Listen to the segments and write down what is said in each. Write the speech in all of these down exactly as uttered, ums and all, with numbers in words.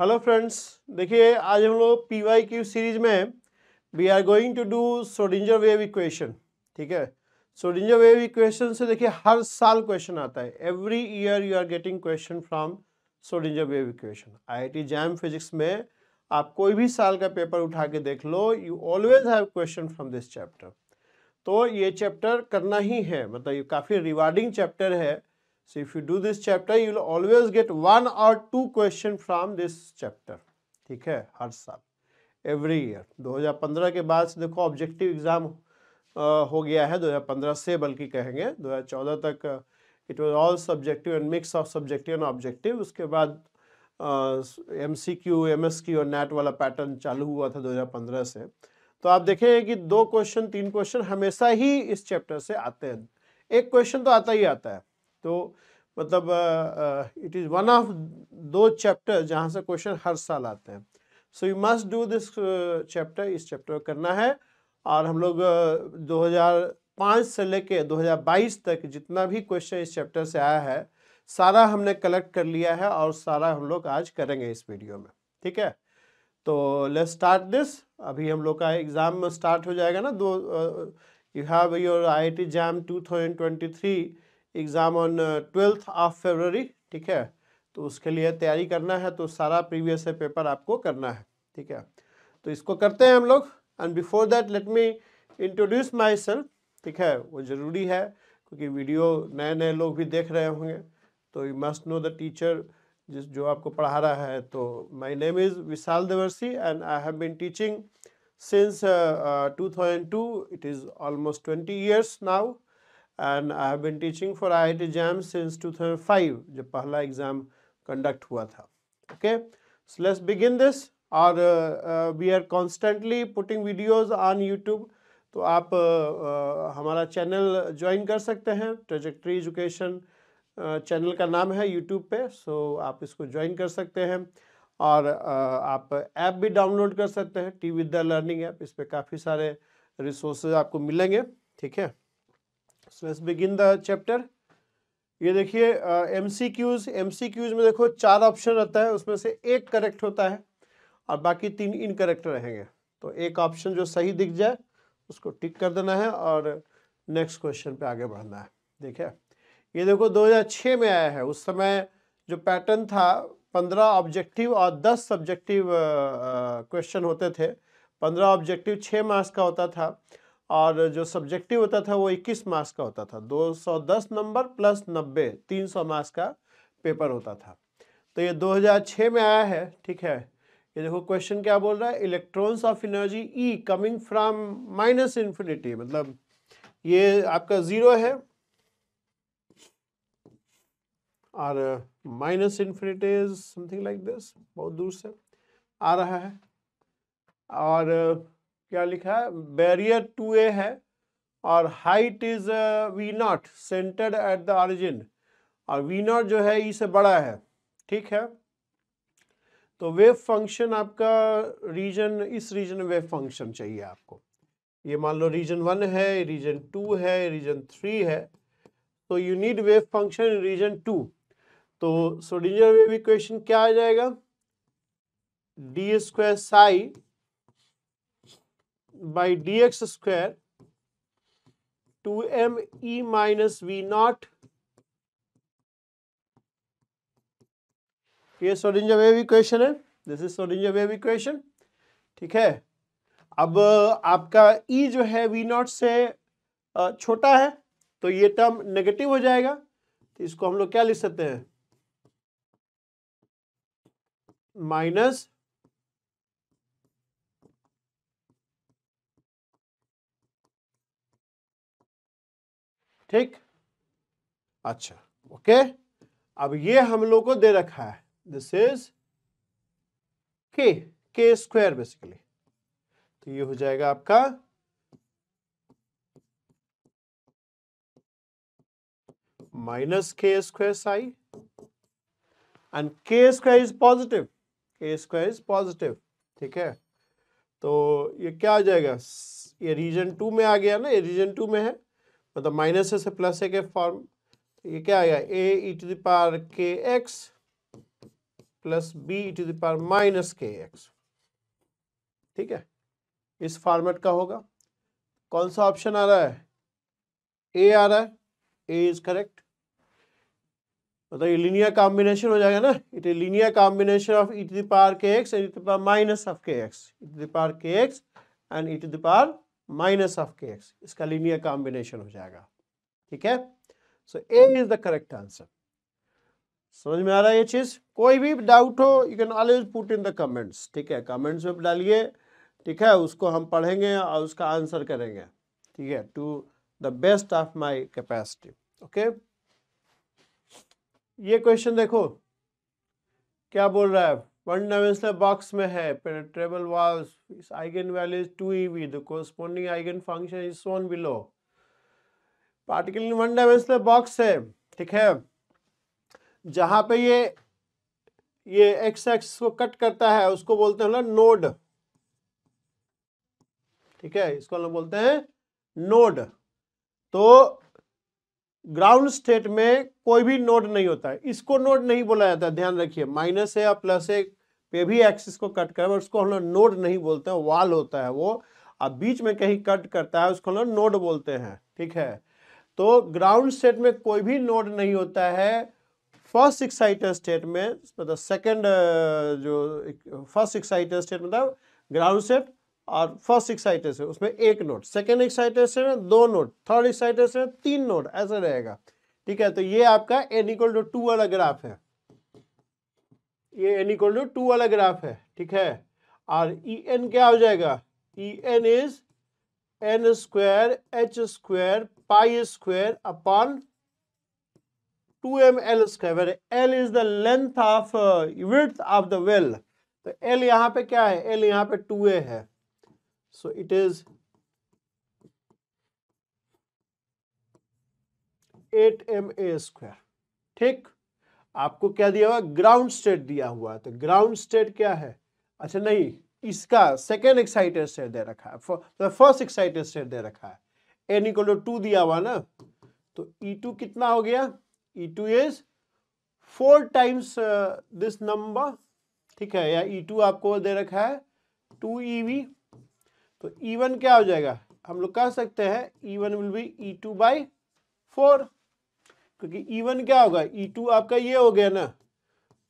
Hello friends, देखिए आज हम लोग पी वाई क्यू सीरीज में we are going to do Schrodinger wave equation. ठीक है, श्रोडिंगर वेव इक्वेशन से देखिए हर साल क्वेश्चन आता है। Every year you are getting question from Schrodinger wave equation. IIT JAM physics में आप कोई भी साल का पेपर उठा के देख लो, you always have question from this chapter. तो ये चैप्टर करना ही है, मतलब ये काफ़ी रिवार्डिंग चैप्टर है। So if you do this chapter, you will always get one or two question from this chapter. ठीक है, हर साल, every year। दो हज़ार पंद्रह के बाद से देखो ऑब्जेक्टिव एग्जाम हो गया है, दो हज़ार पंद्रह से बल्कि कहेंगे दो हज़ार चौदह तक it was all subjective and mix of subjective and objective. उसके बाद M C Q, M S Q और नेट वाला पैटर्न चालू हुआ था दो हज़ार पंद्रह से। तो आप देखेंगे कि दो क्वेश्चन तीन क्वेश्चन हमेशा ही इस चैप्टर से आते हैं, एक क्वेश्चन तो आता ही आता है। तो मतलब इट इज़ वन ऑफ दो चैप्टर जहाँ से क्वेश्चन हर साल आते हैं। So you must do this chapter, इस चैप्टर करना है। और हम लोग दो हज़ार पाँच से लेके दो हज़ार बाईस तक जितना भी क्वेश्चन इस चैप्टर से आया है सारा हमने कलेक्ट कर लिया है और सारा हम लोग आज करेंगे इस वीडियो में। ठीक है, तो लेट्स स्टार्ट दिस। अभी हम लोग का एग्ज़ाम स्टार्ट हो जाएगा ना, दो you have your I I T JAM two thousand twenty three exam on twelfth of February. ठीक है, तो उसके लिए तैयारी करना है, तो सारा प्रीवियस पेपर आपको करना है। ठीक है, तो इसको करते हैं हम लोग। And before that let me introduce myself. ठीक है, वो ज़रूरी है क्योंकि वीडियो नए नए लोग भी देख रहे होंगे, तो you must know the teacher जिस जो आपको पढ़ा रहा है। तो my name is Vishal Devarshi and I have been teaching since two thousand two. It is almost twenty years now and I have been teaching for I I T JAM since two thousand five जब पहला exam conduct हुआ था। Okay, so let's begin this. और we are constantly putting videos on YouTube, तो आप uh, uh, हमारा channel join कर सकते हैं। ट्रेजेक्टरी एजुकेशन चैनल का नाम है यूट्यूब पे, सो so आप इसको ज्वाइन कर सकते हैं। और uh, आप ऐप भी डाउनलोड कर सकते हैं, टीविद्या लर्निंग ऐप। इस पर काफ़ी सारे रिसोर्सेज आपको मिलेंगे। ठीक है, So let's begin the chapter। ये देखिए M C Qs M C Qs में देखो चार ऑप्शन रहता है, उसमें से एक करेक्ट होता है और बाकी तीन इनकरेक्ट रहेंगे। तो एक ऑप्शन जो सही दिख जाए उसको टिक कर देना है और नेक्स्ट क्वेश्चन पे आगे बढ़ना है। देखिए, ये देखो दो हज़ार छह में आया है। उस समय जो पैटर्न था पंद्रह ऑब्जेक्टिव और दस सब्जेक्टिव क्वेश्चन होते थे। पंद्रह ऑब्जेक्टिव छः मार्क्स का होता था और जो सब्जेक्टिव होता था वो इक्कीस मार्क्स का होता था। दो सौ दस नंबर प्लस नब्बे तीन सौ मार्क्स का पेपर होता था। तो ये दो हज़ार छह में आया है। ठीक है, ये देखो क्वेश्चन क्या बोल रहा है, electrons of energy E coming from minus infinity. मतलब ये आपका ज़ीरो है और minus infinity is something like this, बहुत दूर से आ रहा है। और क्या लिखा है, बैरियर टू ए है और height is V naught centered at the origin, और वी नॉट जो है ई से बड़ा है। ठीक है, तो वेव फंक्शन आपका रीजन, इस रीजन में वेव फंक्शन चाहिए आपको। ये मान लो रीजन वन है, रीजन टू है, रीजन थ्री है, तो you need wave function in region two. तो श्रोडिंगर वेव इक्वेशन क्या आ जाएगा, D square psi by dx square two m e minus v naught। ये श्रोडिंगर वेव इक्वेशन है, this is Schrodinger wave equation. ठीक है, अब आपका e जो है v naught से छोटा है, तो ये टर्म नेगेटिव हो जाएगा। तो इसको हम लोग क्या लिख सकते हैं, माइनस ठीक। अच्छा, ओके, अब ये हम लोग को दे रखा है, दिस इज के के स्क्वायर बेसिकली। तो ये हो जाएगा आपका माइनस के square psi, and k square is positive, k square is positive. ठीक है, तो ये क्या आ जाएगा, ये रीजन टू में आ गया ना, ये रीजन टू में है, मतलब माइनस ए से प्लस ए के फॉर्म। ये क्या आएगा, A E to the power के x plus B to the power minus के एक्स, ठीक है, इस फॉर्मेट का होगा। कौन सा ऑप्शन आ रहा है? ए आ रहा है, ए इज करेक्ट। मतलब ये लीनियर कॉम्बिनेशन हो जाएगा ना, it is linear combination of E to the power के x and E to the power minus of के x, E to the power के x and E to the power minus of के x, इसका linear combination हो जाएगा, ठीक है। So A is the correct answer. समझ में आ रहा है ये चीज? कोई भी डाउट हो you can always put in the comments, ठीक है, कमेंट्स में डालिए, ठीक है, उसको हम पढ़ेंगे और उसका आंसर करेंगे, ठीक है, to the best of my capacity. Okay, ये क्वेश्चन देखो क्या बोल रहा है, वन डायमेंशनल बॉक्स में है penetrable walls, eigen value is two E V, the corresponding eigen function is shown below. Particle in one dimensional box है, ठीक है, जहाँ पे ये ये एक्स एक्स को कट करता है उसको बोलते हैं नोड, ठीक है, इसको हम बोलते हैं नोड। तो ग्राउंड स्टेट में कोई भी नोड नहीं होता है, इसको नोड नहीं बोला जाता, ध्यान रखिए, माइनस है या प्लस है पे भी एक्सिस को कट कर उसको हम लोग नोड नहीं बोलते हैं, वॉल होता है वो, अब बीच में कहीं कट करता है उसको हम लोग नोड बोलते हैं, ठीक है। तो ग्राउंड स्टेट में कोई भी नोड नहीं होता है, फर्स्ट एक्साइटेड स्टेट में, मतलब सेकंड जो फर्स्ट एक्साइटेड स्टेट मतलब ग्राउंड स्टेट और फर्स्ट एक्साइटेड स्टेट उसमें एक नोड, सेकंड एक्साइटेड स्टेट में दो नोड, थर्ड एक्साइटेड स्टेट में तीन नोड, ऐसा रहेगा, ठीक है। तो ये आपका एन इक्वल टू टू वाला ग्राफ है, ये एन इक्वल टू टू वाला ग्राफ है, ठीक है, और ई एन क्या हो जाएगा, E N is N square H square pi square upon two M L square. L is the length of width of the well, तो एल यहाँ पे क्या है, एल यहाँ पे टू ए है, so it is at M A square, ठीक। आपको क्या दिया हुआ, ग्राउंड स्टेट दिया हुआ, तो ग्राउंड स्टेट क्या है, अच्छा नहीं, इसका सेकेंड एक्साइटेड स्टेट दे रखा है, फर्स्ट एक्साइटेड स्टेट दे रखा है, एन इक्वल टू टू दिया हुआ ना, तो ई टू कितना हो गया, E two is four times uh, this number, ठीक है, या ई टू आपको दे रखा है टू ई वी, तो ई वन क्या हो जाएगा, हम लोग कह सकते हैं E one will be E two by four, क्योंकि ई वन क्या होगा, ई टू आपका ये हो गया ना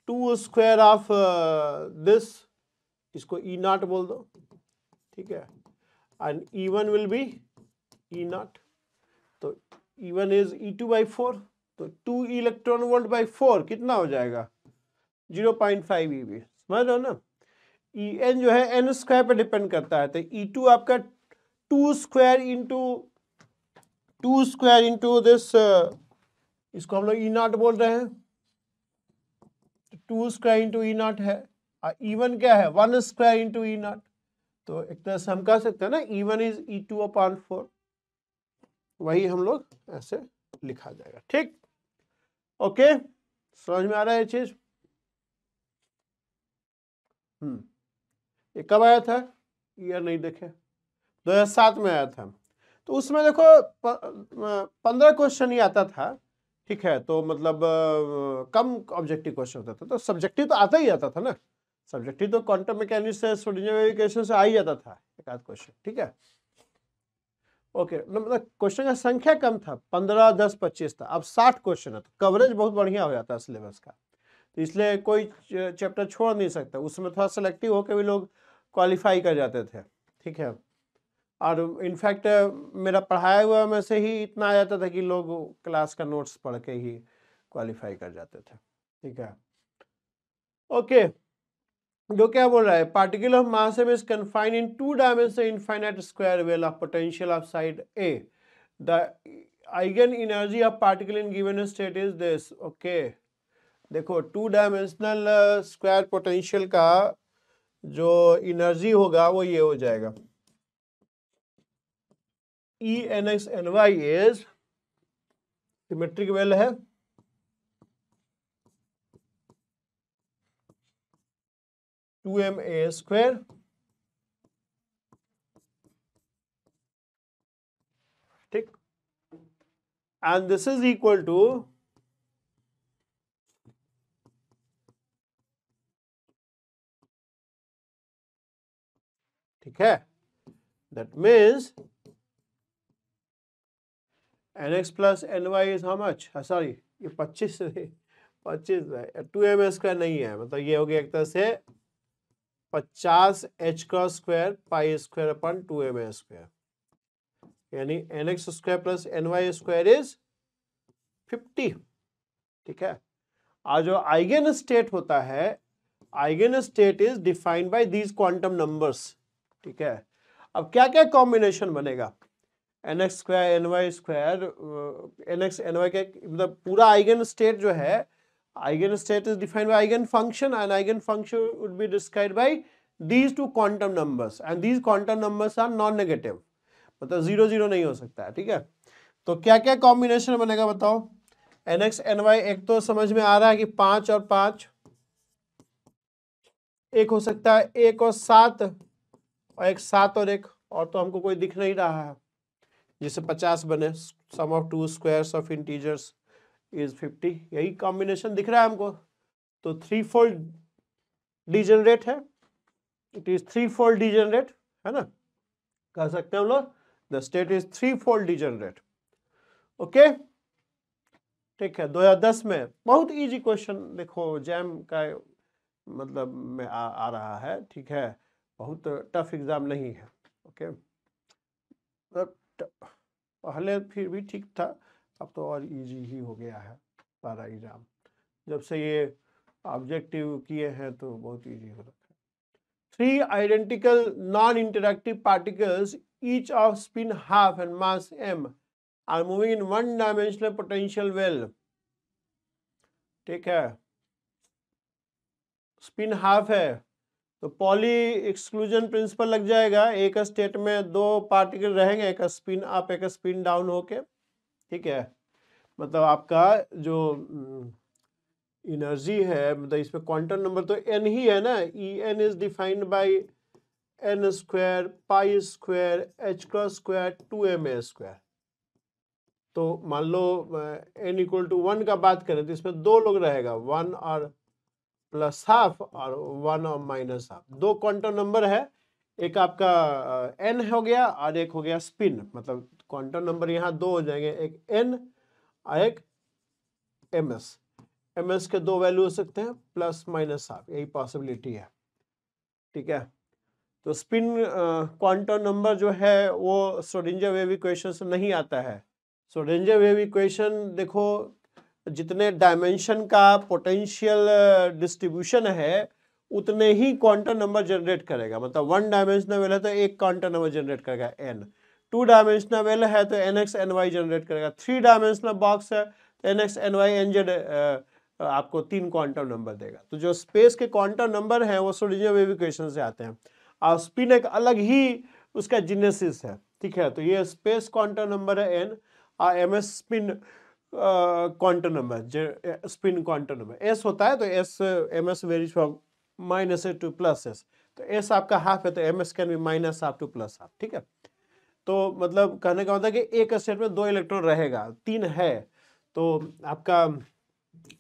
two square of uh, this, इसको ई नॉट बोल दो, ठीक है, and E one will be E naught, तो E one is E two by four, तो two electron volt by four कितना हो जाएगा, zero point five E V, समझ रहे हो ना। ई एन जो है एन स्क्वायर पर डिपेंड करता है, तो ई टू आपका two square into two square into this, इसको हम लोग ई नॉट बोल रहे हैं, two square into E naught है, और ई वन क्या है, one square into E naught, तो एक तरह से हम कह सकते हैं ना E one is E two upon four, वही हम लोग ऐसे लिखा जाएगा, ठीक। ओके, समझ में आ रहा है ये चीज? हम्म, ये कब आया था, ये नहीं देखे, दो हज़ार सात में आया था, तो उसमें देखो पंद्रह क्वेश्चन ही आता था, ठीक है, तो मतलब कम ऑब्जेक्टिव क्वेश्चन होता था, तो सब्जेक्टिव तो आता ही आता था ना, सब्जेक्टिव तो क्वांटम मैकेनिक्स से श्रोडिंगर इक्वेशन से आ ही जाता था एक आध क्वेश्चन, ठीक है। ओके, मतलब क्वेश्चन का संख्या कम था, पंद्रह दस पच्चीस था, अब साठ क्वेश्चन है, तो कवरेज बहुत बढ़िया हो जाता है सिलेबस का, तो इसलिए कोई चैप्टर छोड़ नहीं सकता, उसमें थोड़ा सेलेक्टिव होकर भी लोग क्वालिफाई कर जाते थे, ठीक है, और इनफैक्ट मेरा पढ़ाया हुआ में से ही इतना आ जाता था कि लोग क्लास का नोट्स पढ़ के ही क्वालिफाई कर जाते थे, ठीक है। ओके, जो क्या बोल रहा है, particle of mass is confined in two dimension infinite square well of potential of side A, the eigen energy of particle in given state is this. Okay, देखो टू डायमेंशनल स्क्वायर पोटेंशियल का जो energy होगा वो ये हो जाएगा, E N x N Y is symmetric well है, two M A square ठीक, and this is equal to ठीक है, that means N X plus N Y is how much, sorry ये पच्चीस पच्चीस टू एम एस स्क्वायर नहीं है, मतलब ये हो गया एक तरह से पचास एच का square pi square upon two M S square, यानी N x square plus N Y square is fifty. ठीक है, और जो आइगन स्टेट होता है, eigen state is defined by these quantum numbers. ठीक है, अब क्या क्या कॉम्बिनेशन बनेगा, N x square N Y square N x N Y के, मतलब पूरा आइगन स्टेट जो है, eigen state is defined by eigen function and eigen function would be described by these two quantum numbers and these quantum numbers are non negative, मतलब zero zero नहीं हो सकता है। ठीक है, तो क्या क्या कॉम्बिनेशन बनेगा बताओ, एन एक्स एन वाई, एक तो समझ में आ रहा है कि पांच और पांच, एक हो सकता है एक और सात, और एक सात और एक, और तो हमको कोई दिख नहीं रहा है जिससे पचास बने, sum of two squares of integers is fifty, यही कॉम्बिनेशन दिख रहा है हमको, तो थ्री फोल्ड डिजेनरेट है, it is three fold degenerate है ना, कह सकते हैं हम लोग the state is three fold degenerate. Okay ठीक है, दो हज़ार दस में बहुत इजी क्वेश्चन देखो जैम का मतलब में आ, आ रहा है। ठीक है, बहुत टफ एग्जाम नहीं है। ओके, पहले फिर भी ठीक था, अब तो और इजी ही हो गया है सारा एग्जाम, जब से ये ऑब्जेक्टिव किए हैं तो बहुत इजी हो रखा है। Three identical non interactive particles each of spin half and mass M are moving in one dimensional potential well. ठीक है, स्पिन हाफ है तो पॉली एक्सक्लूजन प्रिंसिपल लग जाएगा, एक स्टेट में दो पार्टिकल रहेंगे, एक स्पिन अप एक स्पिन डाउन होके। ठीक है, मतलब आपका जो एनर्जी है, मतलब इसमें क्वांटम नंबर तो एन ही है ना, E N is defined by n square pi square H cross square two M A square. तो मान लो एन इक्वल टू वन का बात करें तो इसमें दो लोग रहेगा, वन और प्लस हाफ और वन और माइनस हाफ, दो क्वांटम नंबर है, एक आपका एन हो गया और एक हो गया स्पिन, मतलब क्वांटम नंबर यहाँ दो हो जाएंगे, एक एन और एक एम एस, एम एस के दो वैल्यू हो सकते हैं, प्लस माइनस हाफ, यही पॉसिबिलिटी है। ठीक है, तो स्पिन क्वांटम नंबर जो है वो श्रोडिंगर वेव इक्वेशन से नहीं आता है। श्रोडिंगर वेव इक्वेशन देखो जितने डायमेंशन का पोटेंशियल डिस्ट्रीब्यूशन है उतने ही क्वांटम नंबर जनरेट करेगा, मतलब वन डायमेंशनल वेल है तो एक क्वांटम नंबर जनरेट करेगा एन, टू डायमेंशनल वेल है तो n x N y generate करेगा, थ्री डायमेंशनल बॉक्स है तो n x N Y N z आपको तीन क्वांटम नंबर देगा। तो जो स्पेस के क्वांटम नंबर हैं वो श्रोडिंगर वेव इक्वेशन से आते हैं, और स्पिन एक अलग ही उसका जीनेसिस है। ठीक है, तो ये स्पेस क्वांटम नंबर है एन, और m s spin quantum number, spin quantum number s होता है, तो s m s varies from minus s to plus s, तो एस आपका हाफ है तो m s can be minus half to plus half. ठीक है, तो मतलब कहने का मतलब कि एक स्टेट में दो इलेक्ट्रॉन रहेगा, तीन है, तो आपका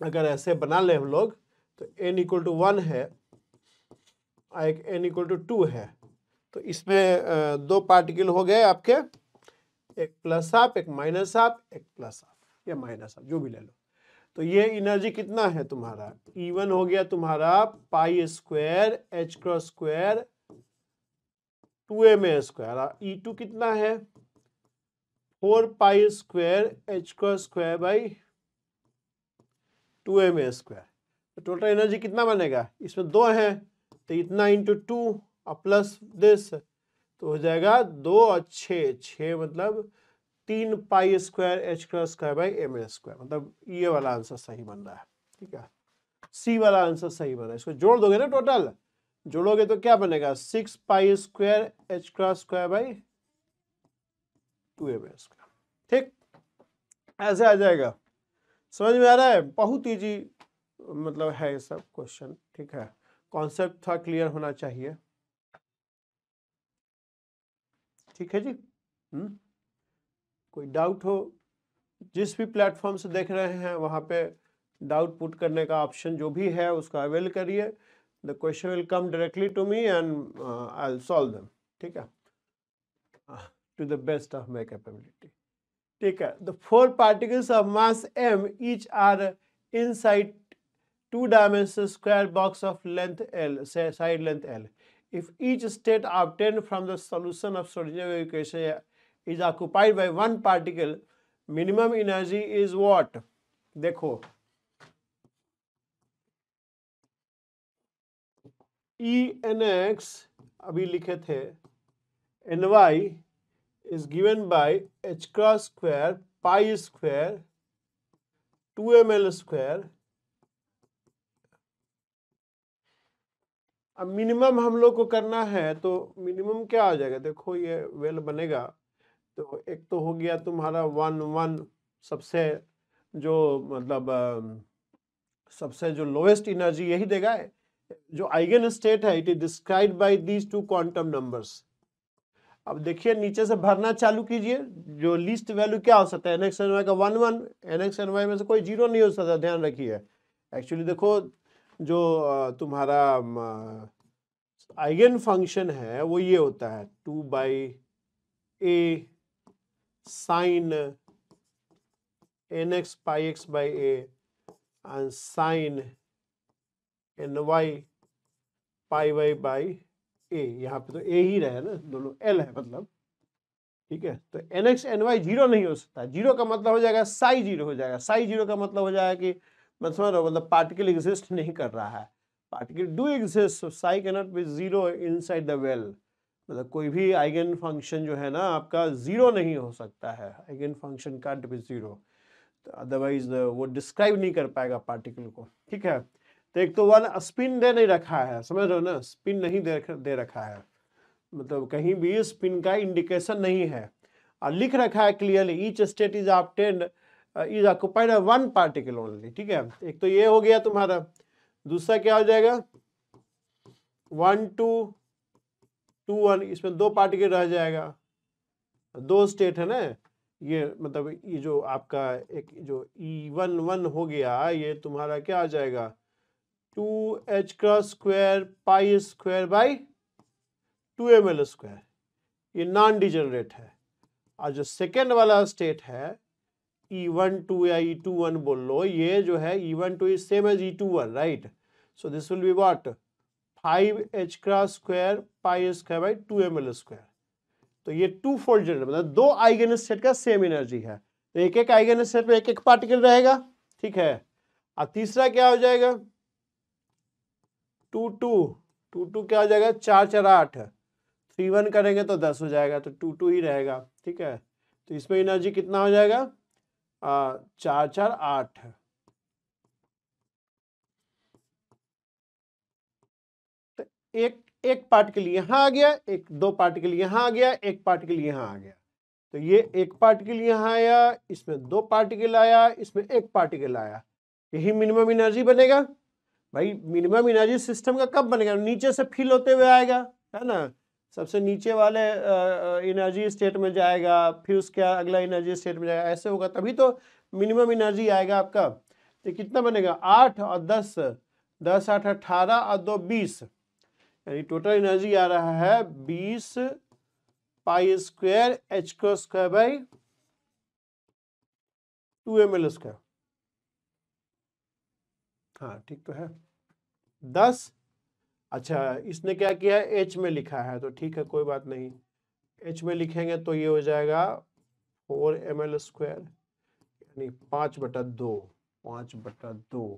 अगर ऐसे बना ले हम लोग तो एन इक्वल टू वन है, एक एन इक्वल टू टू है, तो इसमें दो पार्टिकल हो गए आपके, एक प्लस हाफ एक माइनस हाफ, एक प्लस हाफ या माइनस जो भी ले लो, तो ये एनर्जी कितना है तुम्हारा, E वन हो गया तुम्हारा pi square H cross square two M A square, E two कितना है four pi square H cross square by two M A square. तो टोटल एनर्जी कितना बनेगा, इसमें दो है तो इतना इंटू टू और प्लस दिस, तो हो जाएगा दो और छः, छः मतलब तीन pi square H cross square by m A square, मतलब ये वाला आंसर सही बन रहा है। ठीक है, सी वाला आंसर सही बन रहा है, इसको जोड़ दोगे ना, टोटल जोड़ोगे तो क्या बनेगा, six pi square H cross square by two M A square. ठीक, ऐसे आ जाएगा, समझ में आ रहा है, बहुत ईजी मतलब है ये सब क्वेश्चन। ठीक है, कॉन्सेप्ट थोड़ा क्लियर होना चाहिए। ठीक है जी, हम्म कोई डाउट हो, जिस भी प्लेटफॉर्म से देख रहे हैं वहाँ पे डाउट पुट करने का ऑप्शन जो भी है उसका अवेल करिए, the question will come directly to me and I will solve them. ठीक है, to the best of my capability. ठीक है, the four particles of mass m each are inside two dimensional square box of length l, say side length l. If each state obtained from the solution of Schrödinger equation is occupied by one particle, minimum energy is what? देखो, E n x अभी लिखे थे, n y is given by h cross square pi square two m l square. अब minimum हम लोग को करना है तो मिनिमम क्या आ जाएगा, देखो ये वेल बनेगा तो एक तो हो गया तुम्हारा वन वन सबसे जो मतलब सबसे जो लोएस्ट एनर्जी यही देगा जो आइगन स्टेट है, it is describe by these two quantum numbers. अब देखिए नीचे से भरना चालू कीजिए, जो लीस्ट वैल्यू क्या हो सकता है, एनएक्स एन वाई का one one, n x n y में से कोई जीरो नहीं हो सकता, ध्यान रखिए. एक्चुअली देखो जो तुम्हारा आइगन फंक्शन है वो ये होता है two by a sine n x pi x by a and sine n y pi y by a. यहाँ पे तो ए ही रहे ना, दोनों एल है मतलब, ठीक है. तो n x N y zero नहीं हो सकता. जीरो का मतलब हो जाएगा साई जीरो हो जाएगा. साई जीरो का मतलब हो जाएगा कि मतलब मतलब पार्टिकल एग्जिस्ट नहीं कर रहा है. Particle do exist, psi can not be zero inside the well. मतलब कोई भी आइगन फंक्शन जो है ना आपका जीरो नहीं हो सकता है. Eigen function can't be zero, otherwise वो डिस्क्राइब नहीं कर पाएगा पार्टिकल को, ठीक है. तो एक तो वन स्पिन दे नहीं रखा है, समझ रहे हो ना, स्पिन नहीं दे दे रखा है, मतलब कहीं भी स्पिन का इंडिकेशन नहीं है. और लिख रखा है clearly each state is obtained is occupied by one particle only, ठीक है. एक तो ये हो गया तुम्हारा. दूसरा क्या हो जाएगा, वन टू टू वन, इसमें दो पार्टिकल रह जाएगा, दो स्टेट है ना ये, मतलब ये जो आपका एक जो ई वन वन हो गया, ये तुम्हारा क्या आ जाएगा, two h cross square pi square by two M L square. ये नॉन डिजनरेट है. और जो सेकेंड वाला स्टेट है ई वन टू या ई टू वन बोल लो, ये जो है E one two is same as E two one, right. So this will be what, five h cross square pi square by two M L square. तो ये two fold generate, मतलब दो eigen state का same energy है. तो एक एक eigen state में एक एक पार्टिकल रहेगा, ठीक है. और तीसरा क्या हो जाएगा, टू टू टू टू क्या हो जाएगा, चार चार आठ, थ्री वन करेंगे तो दस हो जाएगा, तो टू टू ही रहेगा, ठीक है. तो इसमें एनर्जी कितना हो जाएगा, आ, चार चार आठ. तो एक एक पार्टिकल यहां आ गया, एक दो पार्टिकल यहां आ गया, एक पार्टिकल यहां आ गया. तो ये एक पार्टिकल यहां आया, इसमें दो पार्टिकल आया, इसमें एक पार्टिकल आया. यही मिनिमम एनर्जी बनेगा भाई. मिनिमम एनर्जी सिस्टम का कब बनेगा, नीचे से फील होते हुए आएगा, है ना, सबसे नीचे वाले एनर्जी स्टेट में जाएगा, फिर उसके अगला एनर्जी स्टेट में जाएगा, ऐसे होगा तभी तो मिनिमम एनर्जी आएगा आपका. तो कितना बनेगा, आठ और दस, दस आठ अठारह और दो बीस, यानी टोटल एनर्जी आ रहा है बीस pi square H cross square by two M L square. हाँ ठीक तो है, दस. अच्छा इसने क्या किया है, एच में लिखा है तो ठीक है कोई बात नहीं, एच में लिखेंगे तो ये हो जाएगा फोर एम एल स्क्वायर, यानी पाँच बटा दो, पाँच बटा दो,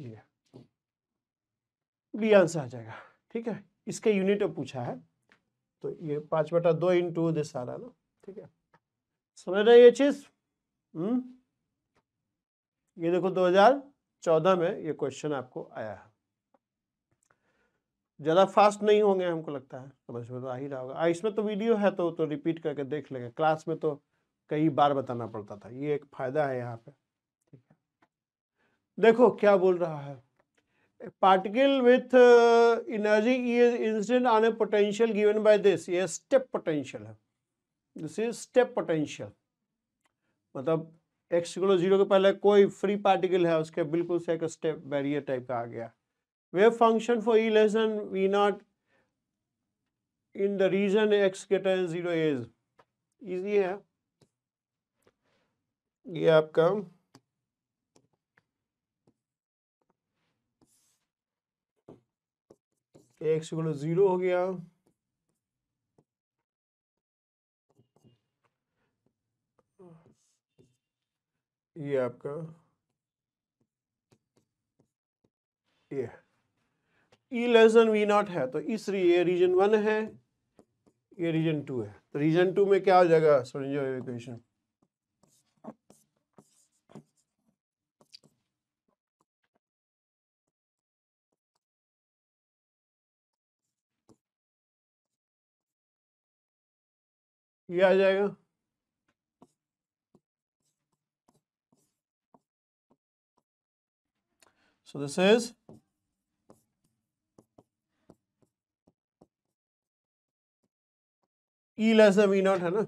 ये बी आंसर आ जाएगा, ठीक है. इसके यूनिट में पूछा है तो ये पाँच बटा दो इंटू दिस सारा ना, ठीक है, समझ रहे ये चीज़. हम्म, ये देखो दो हजार चौदह में ये क्वेश्चन आपको आया है. ज़्यादा फास्ट नहीं होंगे हमको लगता है, समझ में तो आ ही रहा होगा. इसमें तो वीडियो है तो तो रिपीट करके देख लेंगे, क्लास में तो कई बार बताना पड़ता था, ये एक फायदा है यहाँ पे, ठीक है. देखो क्या बोल रहा है, particle with energy is incident on a potential given by this, ये स्टेप पोटेंशियल है, दिस इज स्टेप पोटेंशियल. मतलब एक्स इक्वल जीरो के पहले कोई फ्री पार्टिकल है, उसके बिल्कुल से एक स्टेप बैरियर टाइप का आ गया. Wave function for E less than V not in the region x greater than zero is easy है, ये आपका x इक्वल टू जीरो हो गया, ये आपका ये e less than V nought है, तो इस ये रीजन वन है, ये रीजन टू है, तो रीजन टू में क्या हो जाएगा श्रोडिंगर इक्वेशन, ये आ जाएगा। So this is E less than V naught है ना,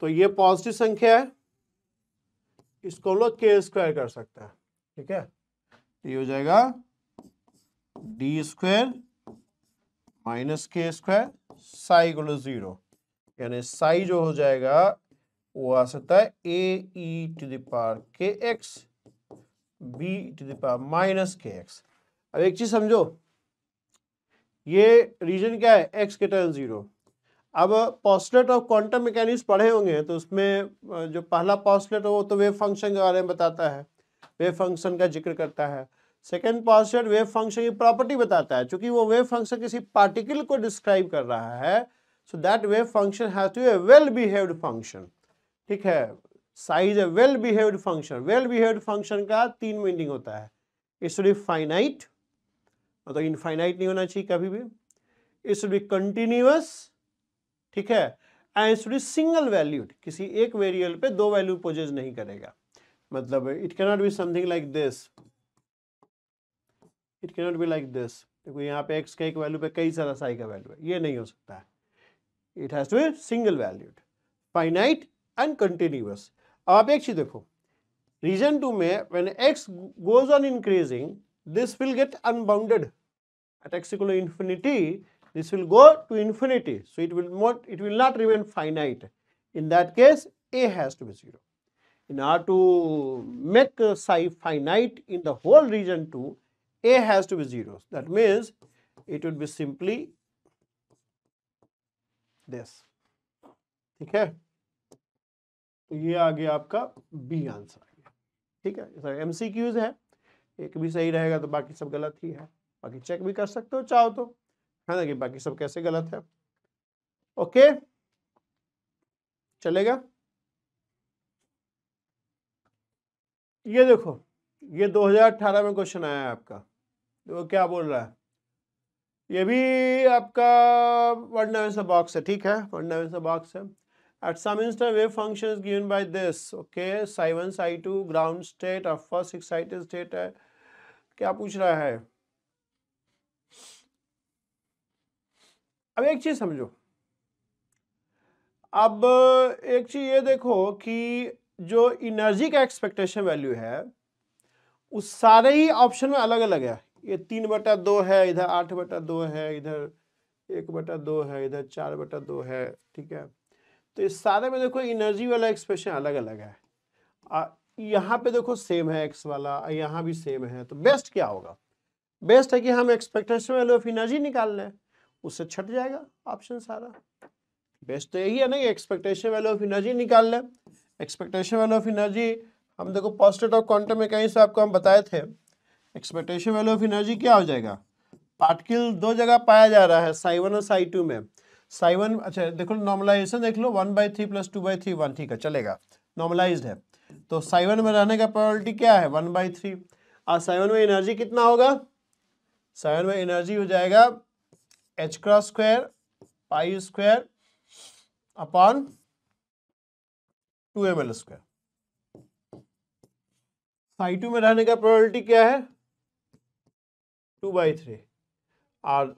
तो ये पॉजिटिव संख्या है, इसको लोग के स्क्वायर कर सकते हैं, ठीक है, ये हो जाएगा डी स्क्वायर माइनस के square psi equal to zero, यानी साई जो हो जाएगा वो आ सकता है A E to the power के x B to the power minus के एक्स। अब एक चीज समझो, ये रीजन क्या है एक्स ग्रेटर देन जीरो। अब पॉस्टुलेट ऑफ क्वांटम मैकेनिक्स पढ़े होंगे, तो उसमें जो पहला पॉस्टुलेट हो वो तो वेव फंक्शन के बारे में बताता है, वेव फंक्शन का जिक्र करता है। सेकेंड पॉस्टुलेट वेव फंक्शन की प्रॉपर्टी बताता है, चूंकि वो वेव फंक्शन किसी पार्टिकल को डिस्क्राइब कर रहा है, so that wave function has to be a well behaved function, ठीक है, size a well behaved function. Well behaved function का तीन मीनिंग होता है, इट शुड बी फाइनाइट, मतलब इनफाइनाइट नहीं होना चाहिए कभी भी, इट शुड बी कंटिन्यूअस, ठीक है, and it should be single valued, किसी एक वेरिएबल पे दो वैल्यू पोजेस नहीं करेगा, मतलब it can not be something like this, it can not be like this, देखो यहाँ पे एक्स का एक वैल्यू पे कई सारा साई का वैल्यू है, ये नहीं हो सकता है, it has to be single valued, finite and continuous. अब आप एक चीज देखो, रीजन टू में when x goes on increasing this will get unbounded at x equal to infinity, this will go to infinity, so it will not it will not remain finite. In that case, a has to be zero. In order to make psi finite in the whole region two, a has to be zero. That means it would be simply this. ठीक है, तो ये आ गया आपका B answer आ गया, ठीक है, sir M C Qs है, एक भी सही रहेगा तो बाकी सब गलत ही है, बाकी चेक भी कर सकते हो चाहो तो, है ना, कि बाकी सब कैसे गलत है। ओके चलेगा। ये देखो, ये दो हज़ार अठारह में क्वेश्चन आया है आपका, देखो क्या बोल रहा है, ये भी आपका वन डायमेंशनल बॉक्स है, ठीक है, वन डायमेंशनल बॉक्स है। At some instant wave function is given by this, okay, psi one psi two ground state और फर्स्ट एक्साइटेड स्टेट है, क्या पूछ रहा है। अब एक चीज समझो, अब एक चीज ये देखो कि जो एनर्जी का एक्सपेक्टेशन वैल्यू है उस सारे ही ऑप्शन में अलग अलग है, ये तीन बटा दो है, इधर आठ बटा दो है, इधर एक बटा दो है, इधर चार बटा दो है, ठीक है, तो इस सारे में देखो एनर्जी वाला एक्सप्रेशन अलग अलग है, आ, यहाँ पे देखो सेम है एक्स वाला, यहाँ भी सेम है, तो बेस्ट क्या होगा, बेस्ट है कि हम एक्सपेक्टेशन वैल्यू ऑफ एनर्जी निकाल लें, उससे छट जाएगा ऑप्शन सारा। बेस्ट तो यही है ना कि एक्सपेक्टेशन वैल्यू ऑफ एनर्जी निकाल लें। एक्सपेक्टेशन वैल्यू ऑफ एनर्जी हम देखो पॉस्टुलेट ऑफ क्वांटम मैकेनिक्स आपको हम बताए थे, एक्सपेक्टेशन वैल्यू ऑफ एनर्जी क्या हो जाएगा, पार्टिकल दो जगह पाया जा रहा है, साई वन और साई टू में, साई वन, अच्छा देखो नॉर्मलाइजेशन देख लो, one by three plus two by three one, ठीक है चलेगा, नॉर्मलाइज है, तो साई वन में रहने का प्रोबेबिलिटी क्या है वन बाई थ्री, और साई वन में एनर्जी कितना होगा, साई वन में एनर्जी हो जाएगा h cross square pi square upon two M L square. Psi two में रहने का प्रोबेबिलिटी क्या है टू बाई थ्री, और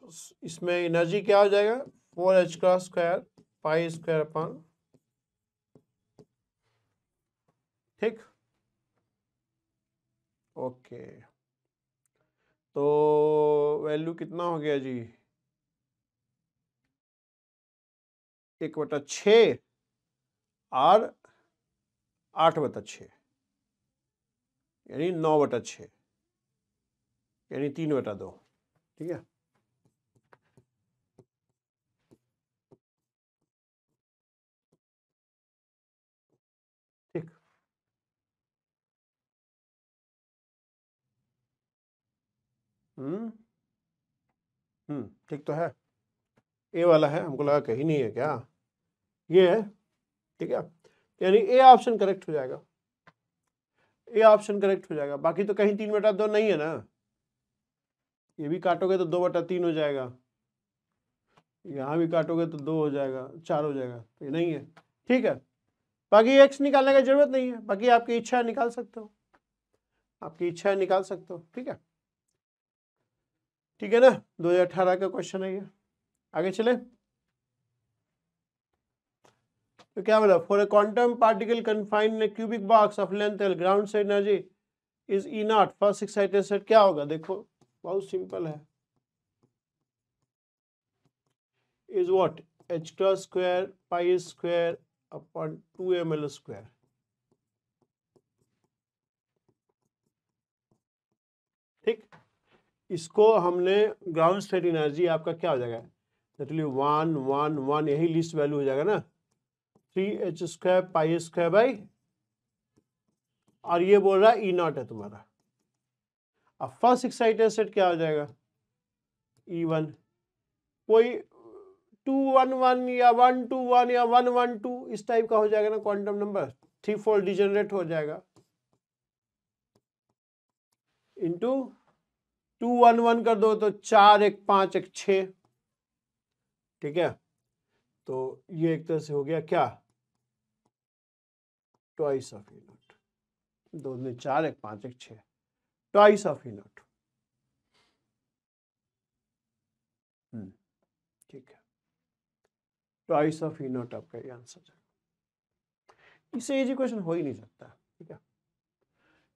इसमें एनर्जी क्या हो जाएगा four h cross square pi square upon, ठीक, ओके, तो वैल्यू कितना हो गया जी एक बटा छ और आठ बटा छ यानी नौ बटा छ यानी तीन बटा दो। ठीक है, हम्म हम्म ठीक तो है। ए वाला है, हमको लगा कहीं नहीं है क्या, ये है। ठीक है, यानी ए ऑप्शन करेक्ट हो जाएगा, ए ऑप्शन करेक्ट हो जाएगा। बाकी तो कहीं तीन बटा दो नहीं है ना, ये भी काटोगे तो दो बटा तीन हो जाएगा, यहाँ भी काटोगे तो दो हो जाएगा, चार हो जाएगा, तो ये नहीं है। ठीक है, बाकी एक्स निकालने की जरूरत नहीं है, बाकी आपकी इच्छा है निकाल सकते हो, आपकी इच्छा है निकाल सकते हो। ठीक है, ठीक है ना, दो हजार अठारह का क्वेश्चन है ये। आगे चले तो क्या बोला, for a quantum particle confined in a cubic box of length L ground से energy is E not for six excited set क्या होगा। देखो बहुत सिंपल है, is what H cross square pi square upon two M L square. ठीक, इसको हमने ground state energy आपका क्या हो जाएगा, वन वन वन यही लिस्ट वैल्यू हो जाएगा ना, three h square pi square by, और ये बोल रहा है ई नॉट है तुम्हारा। अब फर्स्ट एक्साइटेड सेट क्या हो जाएगा, ई वन, कोई टू वन वन या वन टू वन या वन वन टू इस टाइप का हो जाएगा ना quantum number, three four degenerate हो जाएगा इंटू टू वन वन कर दो तो चार, एक पाँच, एक छः। ठीक है, तो ये एक तरह से हो गया क्या, ट्वाइस ऑफ ई नॉट, दो ने चार, एक पाँच, एक छः, twice of E nought. Hmm ठीक है, ट्वाइस ऑफ ई नॉट आपका ये आंसर जाएगा। इससे इजी क्वेश्चन हो ही नहीं सकता। ठीक है,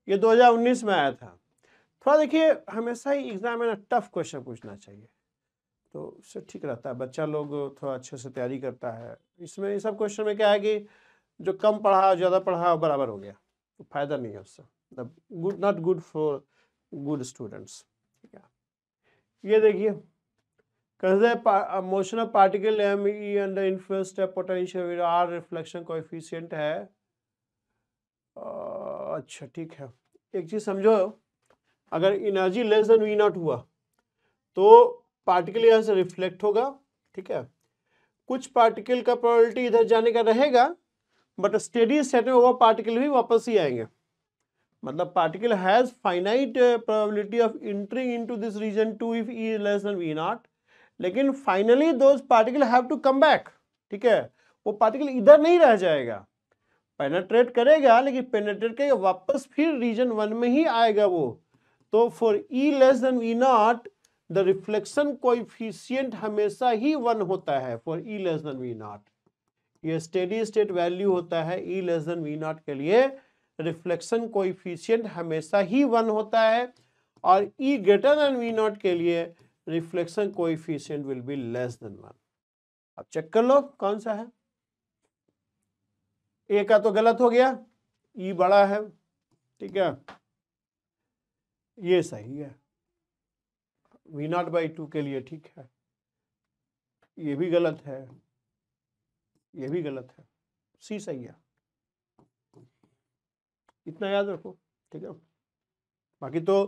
ये दो हजार उन्नीस में आया था। थोड़ा देखिए, हमेशा ही एग्जाम में ना टफ क्वेश्चन पूछना चाहिए तो उससे ठीक रहता है, बच्चा लोग थोड़ा अच्छे से तैयारी करता है। इसमें ये सब क्वेश्चन में क्या है कि जो कम पढ़ा ज़्यादा पढ़ा बराबर हो गया, तो फायदा नहीं है उससे, मतलब good not good for good students. ठीक है, ये देखिए, consider motion of particle M E under influence potential R reflection coefficient है। अच्छा ठीक है, एक चीज़ समझो, अगर energy less than V not हुआ तो पार्टिकल यहाँ से रिफ्लेक्ट होगा। ठीक है, कुछ पार्टिकल का प्रोबेबिलिटी इधर जाने का रहेगा, बट स्टेडी स्टेट में वो पार्टिकल भी वापस ही आएंगे, मतलब particle has finite probability of entering into this region two if E is less than V not, लेकिन finally those particle have to come back. ठीक है, वो पार्टिकल इधर नहीं रह जाएगा, पेनेट्रेट करेगा, लेकिन पेनेट्रेट करेगा वापस फिर रीजन वन में ही आएगा वो। तो for E less than V not the reflection coefficient हमेशा ही वन होता है for E less than V not. ये स्टेडी स्टेट वैल्यू होता है, E less than V not के लिए रिफ्लेक्शन कोएफिशिएंट हमेशा ही वन होता है, और E greater than V not के लिए reflection coefficient will be less than one. अब चेक कर लो कौन सा है। ए का तो गलत हो गया, ई बड़ा है। ठीक है, ये सही है वी नॉट बाई टू के लिए। ठीक है, ये भी गलत है, ये भी गलत है, सी सही है, इतना याद रखो। ठीक है, बाकी तो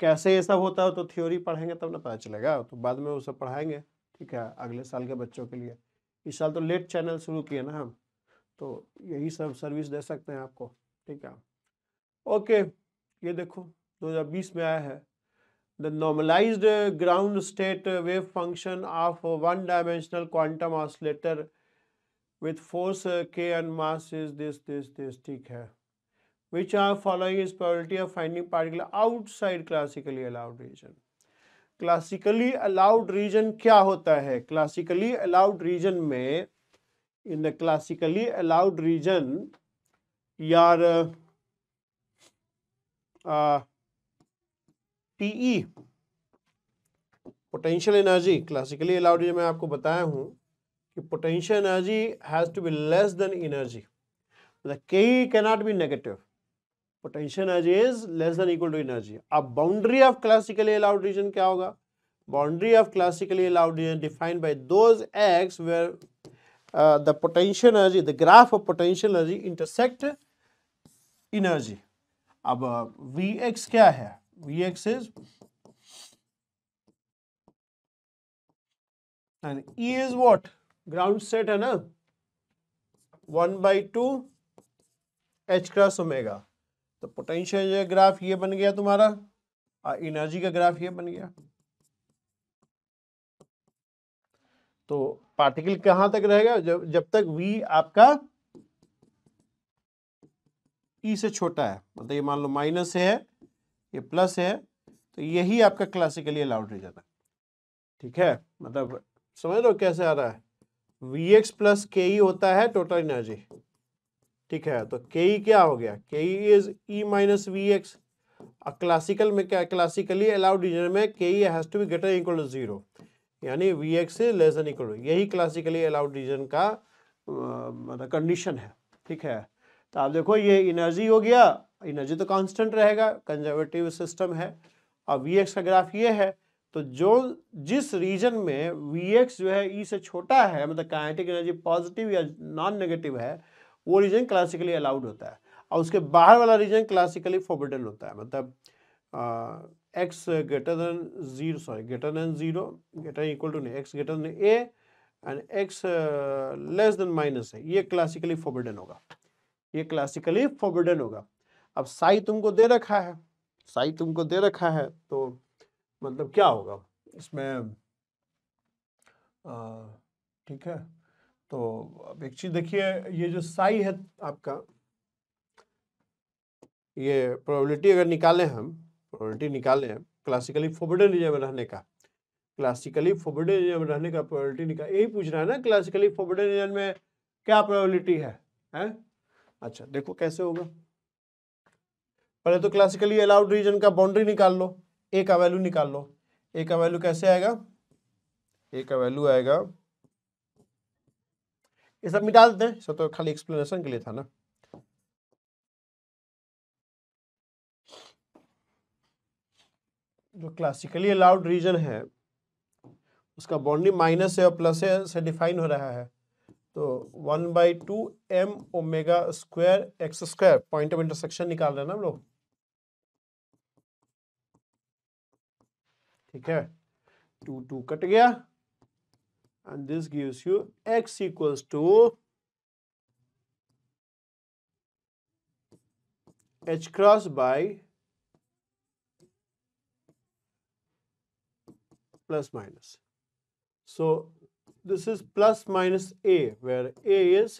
कैसे ये सब होता हो तो थ्योरी पढ़ेंगे तब ना पता चलेगा, तो बाद में वो सब पढ़ाएंगे। ठीक है, अगले साल के बच्चों के लिए, इस साल तो लेट चैनल शुरू किए ना हम, तो यही सब सर्विस दे सकते हैं आपको। ठीक है, ओके, ये देखो दो हजार बीस में आया है, the normalized ground state wave function of one dimensional quantum oscillator with force k and mass is this this this ठीक है, which are following is probability of finding particle outside classically allowed region। classically allowed region क्या होता है, classically allowed region में, in the classically allowed region यार uh, P E potential energy, classically allowed में आपको बताया हूं कि potential energy has to be less than energy, मतलब K cannot be negative, potential energy is less than equal to energy. अब boundary of classically allowed region क्या होगा? Boundary of classically allowed region defined by those x where the potential energy, the graph of potential energy intersect energy. अब V x क्या है? V x is and E is what? Ground set है ना, one by two h cross omega. तो potential graph ये बन गया तुम्हारा और एनर्जी का ग्राफ ये बन गया। तो पार्टिकल कहां तक रहेगा? जब जब तक वी आपका ई से छोटा है, मतलब ये मान लो माइनस है, ये प्लस है, तो यही आपका क्लासिकली अलाउड रीजन है। ठीक है, मतलब समझ लो कैसे आ रहा है, वी एक्स प्लस के ई होता है टोटल एनर्जी। ठीक है, तो के ई क्या हो गया? K E is E minus V x. और क्लासिकल में क्या? क्लासिकली अलाउड रीजन में K E has to be greater equal to zero, यानी V x is less than equal to, यही क्लासिकली अलाउड रीजन का मतलब कंडीशन है। ठीक है, तो आप देखो ये एनर्जी हो गया, एनर्जी तो कांस्टेंट रहेगा, कंजर्वेटिव सिस्टम है, और वी एक्स का ग्राफ ये है। तो जो जिस रीजन में वी एक्स जो है ई से छोटा है, मतलब काइनेटिक एनर्जी पॉजिटिव या नॉन नेगेटिव है, वो रीजन क्लासिकली अलाउड होता है, और उसके बाहर वाला रीजन क्लासिकली फोरबिडन होता है, मतलब x greater than zero, sorry greater than zero, greater equal to नहीं, x greater than A and x less than minus है, ये क्लासिकली फोरबिडन होगा, ये क्लासिकली फोरबिडन होगा। अब साई तुमको दे रखा है, साई तुमको दे रखा है, तो मतलब क्या होगा इसमें? ठीक है, तो अब एक चीज देखिए, ये जो साई है आपका, ये प्रोबेबिलिटी अगर निकालें हम, प्रोबेबिलिटी निकालें क्लासिकली फोरबिडन रीजन में रहने का, क्लासिकली फोरबिडन रीजन में रहने का प्रोबेबिलिटी निकाल, यही पूछ रहा है ना, क्लासिकली फोरबिडन रीजन में क्या प्रोबेबिलिटी है, है? अच्छा देखो कैसे होगा। पहले तो क्लासिकली अलाउड रीजन का बाउंड्री निकाल लो, ए का वैल्यू निकाल लो। ए का वैल्यू कैसे आएगा? ए का वैल्यू आएगा, ये सब मिटा देते हैं, सब तो खाली एक्सप्लेनेशन के लिए था ना। जो क्लासिकली अलाउड रीजन है उसका बाउंड्री माइनस है और प्लस है से डिफाइन हो रहा है, तो one by two m omega square x square, point of intersection निकाल रहे हैं ना हम लोग। ठीक है, टू टू कट गया and this gives you x equals to h cross by plus minus, so this is plus minus a where a is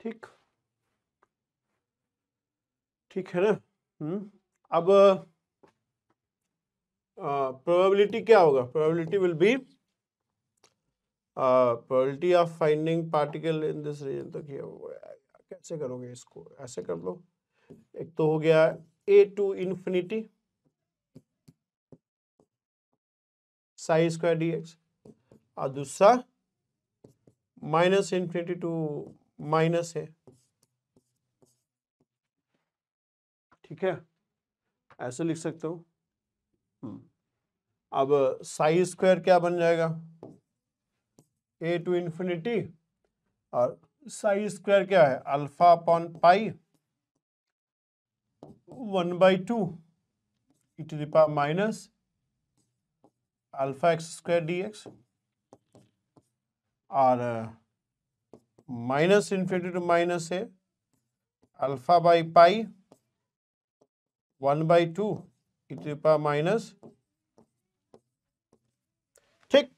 ठीक ठीक है ना। हम्म, अब प्रोबेबिलिटी क्या होगा? Probability will be probability of finding particle in this region. तो क्या कैसे करोगे इसको? ऐसे कर लो, एक तो हो गया a to infinity psi square d x, और दूसरा माइनस इन्फिनिटी टू माइनस है। ठीक है, ऐसे लिख सकते हो। अब साई स्क्वायर क्या बन जाएगा? ए टू इन्फिनिटी, और साई स्क्वायर क्या है? Alpha upon pi one by two e to the power minus alpha x square d x, और माइनस इन्फिनिटी टू माइनस है alpha by pi one by two e to the power minus. ठीक,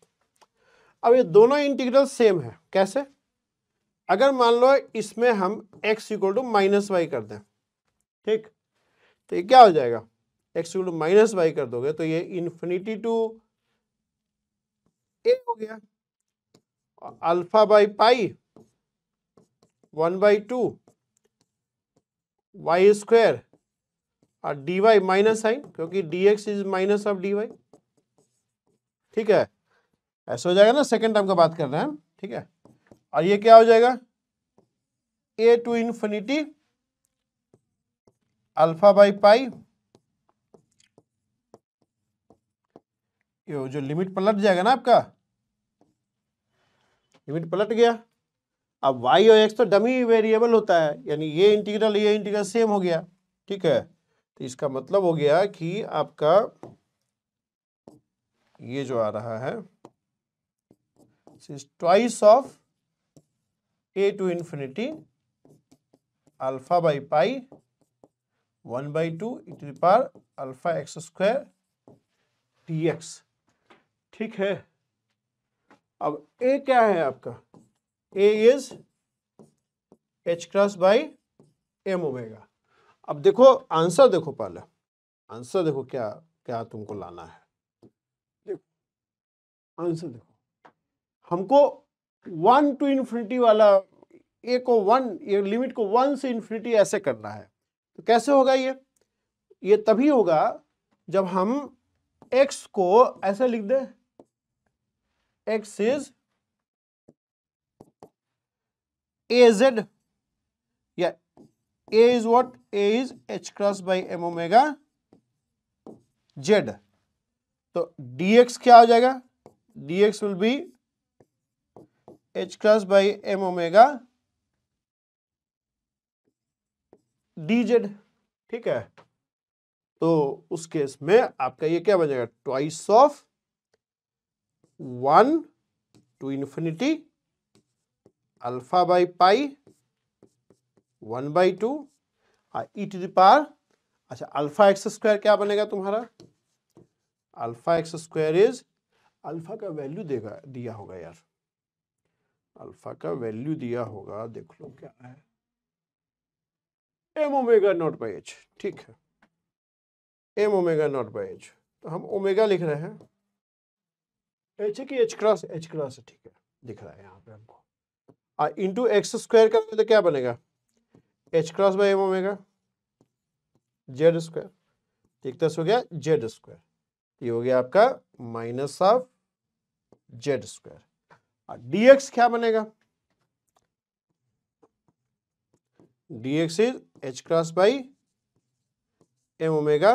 अब ये दोनों integral same है, कैसे? अगर मान लो इसमें हम x equal to minus y कर दें, ठीक, तो ये क्या हो जाएगा? x equal to minus y कर दोगे तो ये इन्फिनिटी टू ए हो गया, alpha by pi one by two y square और डी वाई माइनस साइन, क्योंकि d x is minus of d y. ठीक है, ऐसे हो जाएगा ना, सेकेंड टर्म का बात कर रहे हैं ठीक है। और ये क्या हो जाएगा, ए to infinity alpha by pi, ये जो लिमिट पलट जाएगा ना आपका, लिमिट पलट गया। अब वाई और एक्स तो डमी वेरिएबल होता है, यानी ये इंटीग्रल ये इंटीग्रल सेम हो गया ठीक है। तो इसका मतलब हो गया कि आपका ये जो आ रहा है twice of A to infinity alpha by pi one by two e to the power alpha x square d x ठीक है। अब ए क्या है आपका, ए is H cross by M omega. अब देखो आंसर देखो, पहले आंसर देखो क्या क्या तुमको लाना है, देखो आंसर देखो। हमको वन टू इन्फिनिटी वाला ए को वन, ये लिमिट को वन से इन्फिनिटी ऐसे करना है। तो कैसे होगा ये, ये तभी होगा जब हम एक्स को ऐसे लिख दें, एक्स इज ए जेड, या a is what, a is H cross by M omega z. तो डीएक्स क्या हो जाएगा, d x will be h cross by M omega D z ठीक है। तो उस केस में आपका ये क्या बन जाएगा, twice of one to infinity alpha by pi one by two e to the power, अच्छा अल्फा एक्स स्क्वायर क्या बनेगा तुम्हारा, alpha x square is, alpha का वैल्यू देगा दिया होगा यार, अल्फा का वैल्यू दिया होगा देख लो क्या है, M omega not by H ठीक है, M omega not by H. तो हम ओमेगा लिख रहे हैं, एच है कि एच क्रॉस, एच क्रॉस ठीक है दिख रहा है यहाँ पे हमको। और इंटू एक्स स्क्वायर का तो क्या बनेगा, H cross by M omega Z square, ठीक तरह से हो गया जेड स्क्वायर, ये हो गया आपका माइनस ऑफ जेड स्क्वायर। और डीएक्स क्या बनेगा, dx is H cross by M omega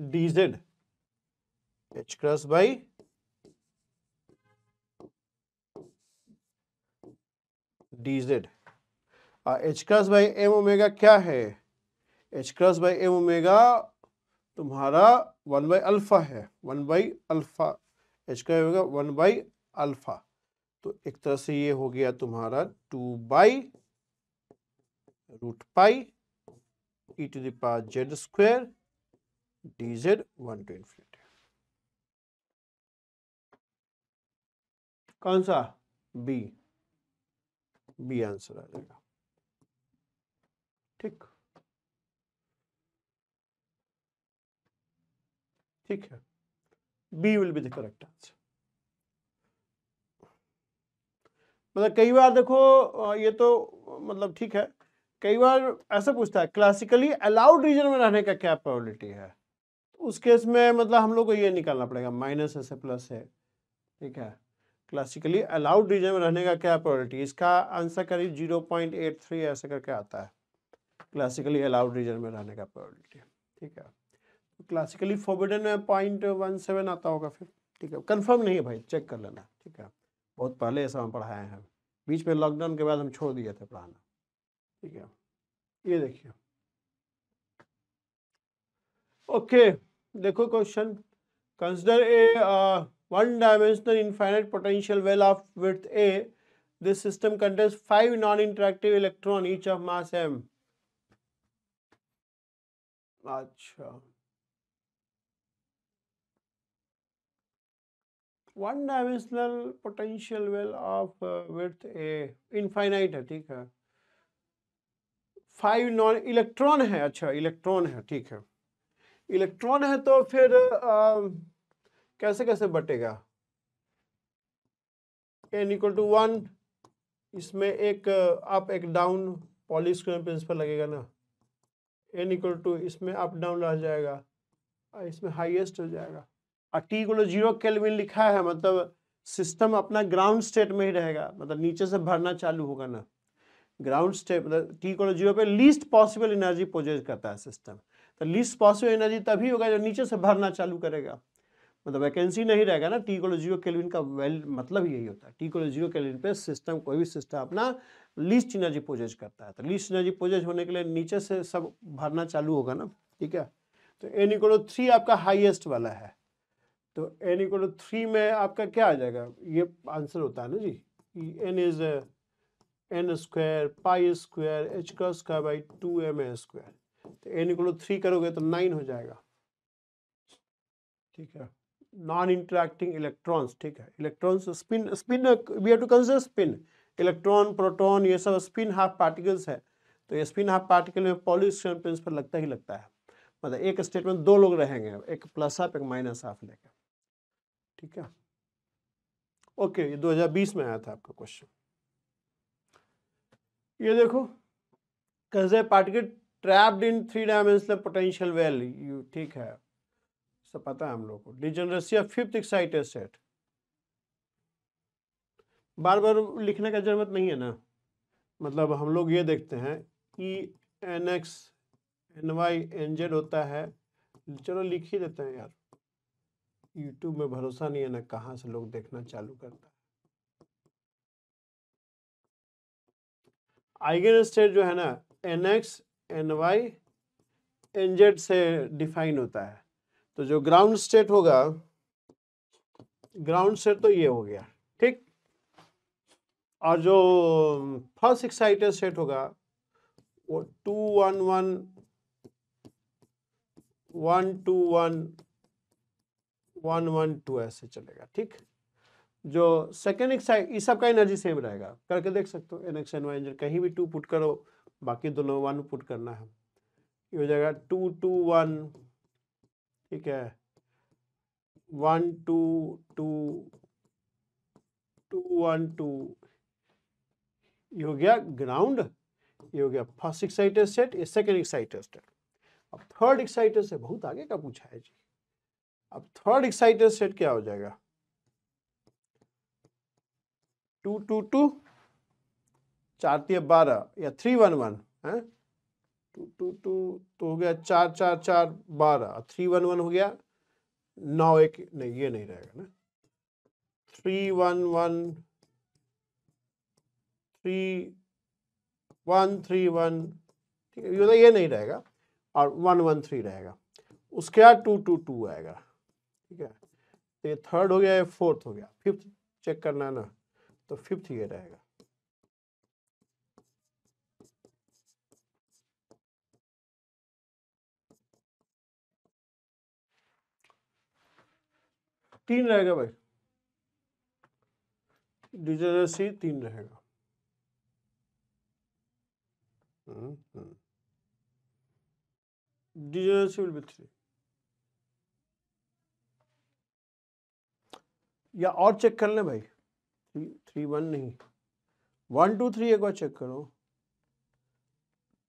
D Z, H cross by D Z. और H cross by M omega क्या है, H cross by M omega तुम्हारा वन बाई अल्फा है, one by alpha, H cross होगा one by alpha. तो एक तरह से ये हो गया तुम्हारा two by root pi E to the power z square D Z one to infinity. कौन सा, बी, बी आंसर आ जाएगा ठीक ठीक है, B will be the correct answer. मतलब कई बार देखो ये तो मतलब ठीक है, कई बार ऐसा पूछता है क्लासिकली अलाउड रीजन में रहने का क्या प्रोबेबिलिटी है, उस केस में मतलब हम लोग को ये निकालना पड़ेगा माइनस है से प्लस है ठीक है। क्लासिकली अलाउड रीजन में रहने का क्या प्रोबेबिलिटी, इसका आंसर करीब जीरो पॉइंट एट थ्री ऐसे करके आता है, क्लासिकली अलाउड रीजन में रहने का प्रोबेबिलिटी ठीक है। क्लासिकली फॉरबिडन में पॉइंट वन सेवन आता होगा फिर ठीक है, कंफर्म नहीं है भाई, चेक कर लेना ठीक है, बहुत पहले ऐसा हम पढ़ाए हैं, बीच में लॉकडाउन के बाद हम छोड़ दिए थे पढ़ाना ठीक है। ये देखिए ओके, देखो question, consider a one dimensional infinite potential well of width A, this system contains five non interactive electron each of mass m. अच्छा one dimensional potential well of width A infinite है ठीक है, five non electron है, अच्छा electron है ठीक है, electron है तो फिर आ, कैसे कैसे बटेगा, एन इक्वल टू वन, इसमें एक अप एक डाउन पॉलीस्क्वायर प्रिंसिपल लगेगा ना, एन इक्वल टू इसमें अप डाउन रह जाएगा, इसमें हाईएस्ट हो जाएगा। और t equal to zero kelvin लिखा है, मतलब सिस्टम अपना ग्राउंड स्टेट में ही रहेगा, मतलब नीचे से भरना चालू होगा ना। ग्राउंड स्टेट मतलब टी इक्वल टू जीरो पे लीस्ट पॉसिबल एनर्जी पोजेस करता है सिस्टम, तो लीस्ट पॉसिबल एनर्जी तभी होगा जो नीचे से भरना चालू करेगा, मतलब वैकेंसी नहीं रहेगा ना। T equal to zero kelvin का वेल मतलब यही होता है, t equal to zero kelvin पे सिस्टम, कोई भी सिस्टम अपना लीस्ट एनर्जी पोजेस करता है, तो लीस्ट एनर्जी पोजेस होने के लिए नीचे से सब भरना चालू होगा ना। ठीक है, तो एन इक्वल टू थ्री आपका हाईएस्ट वाला है, तो एन इक्वल टू थ्री में आपका क्या आ जाएगा, ये आंसर होता है ना जी, n is N square pi square H cross का by two M A square, तो एन इक्वल टू थ्री करोगे तो नाइन हो जाएगा। ठीक है, नॉन इंटरैक्टिंग इलेक्ट्रॉन्स, ठीक है, electrons spin, spin we have to consider spin, electron proton ये सब स्पिन हाफ पार्टिकल्स है, तो स्पिन हाफ पार्टिकल में पॉल्यूशन प्रिंसिपल लगता ही लगता है, मतलब एक स्टेटमेंट दो लोग रहेंगे, एक प्लस हाफ एक माइनस हाफ लेकर। ठीक है, ओके, ये दो हज़ार बीस में आया था आपका क्वेश्चन। ये देखो, consider particle trapped in three dimensional potential well u, ठीक है, सब पता है हम लोग को। Degeneracy of fifth excited state, बार बार लिखने का जरूरत नहीं है ना, मतलब हम लोग ये देखते हैं e N x N Y N z होता है, चलो लिख ही देते हैं यार, YouTube में भरोसा नहीं है ना, कहाँ से लोग देखना चालू करता है। आइगन स्टेट जो है ना n x, N Y, N z से डिफाइन होता है, तो जो ग्राउंड स्टेट होगा, ग्राउंड स्टेट तो ये हो गया, ठीक, और जो फर्स्ट एक्साइटेड स्टेट होगा वो two one one one two one one one two ऐसे चलेगा। ठीक, जो सेकेंड एक्साइट इस सब का एनर्जी सेम रहेगा, करके देख सकते हो, n x N Y N z कहीं भी टू पुट करो, बाकी दोनों वन पुट करना है, ये हो जाएगा टू टू वन, ठीक है, one two two two one two, ये हो गया ग्राउंड, ये हो गया फर्स्ट एक्साइटेड स्टेट, ये सेकेंड एक्साइटेड स्टेट। अब थर्ड एक्साइटेड स्टेट बहुत आगे का पूछा है जी, अब थर्ड एक्साइटेड स्टेट क्या हो जाएगा, टू टू टू चार बारह या थ्री वन वन है, टू टू टू तो हो गया चार चार चार बारह, थ्री वन वन हो गया नौ, एक नहीं ये नहीं रहेगा ना, three one one three one three one, ठीक है, ये नहीं रहेगा, और वन वन थ्री रहेगा, उसके बाद टू टू टू आएगा। ठीक है, तो ये थर्ड हो गया, ये फोर्थ हो गया, फिफ्थ चेक करना है ना, तो फिफ्थ ये रहेगा। तीन रहेगा भाई, डिजेनरेसी तीन रहेगा। Hmm hmm degeneracy will be three, या और चेक कर ले भाई, थ्री थ्री वन नहीं, वन टू थ्री एक बार चेक करो,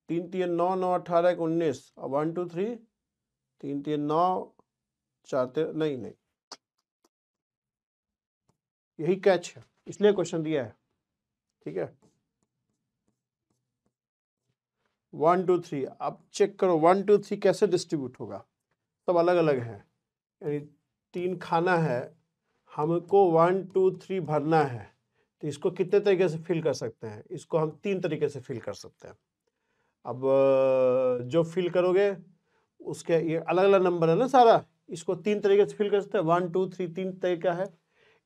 तीन तीन नौ नौ अठारह एक उन्नीस, और वन टू थ्री तीन तीन नौ चार तेरह, नहीं नहीं यही कैच है, इसलिए क्वेश्चन दिया है। ठीक है, वन टू थ्री अब चेक करो, वन टू थ्री कैसे डिस्ट्रीब्यूट होगा, सब अलग अलग है, यानी तीन खाना है, हमको वन टू थ्री भरना है, तो इसको कितने तरीके से फिल कर सकते हैं, इसको हम तीन तरीके से फिल कर सकते हैं। अब जो फिल करोगे उसके ये अलग अलग नंबर है ना सारा, इसको तीन तरीके से फिल कर सकते हैं, वन टू थ्री तीन तरीका है,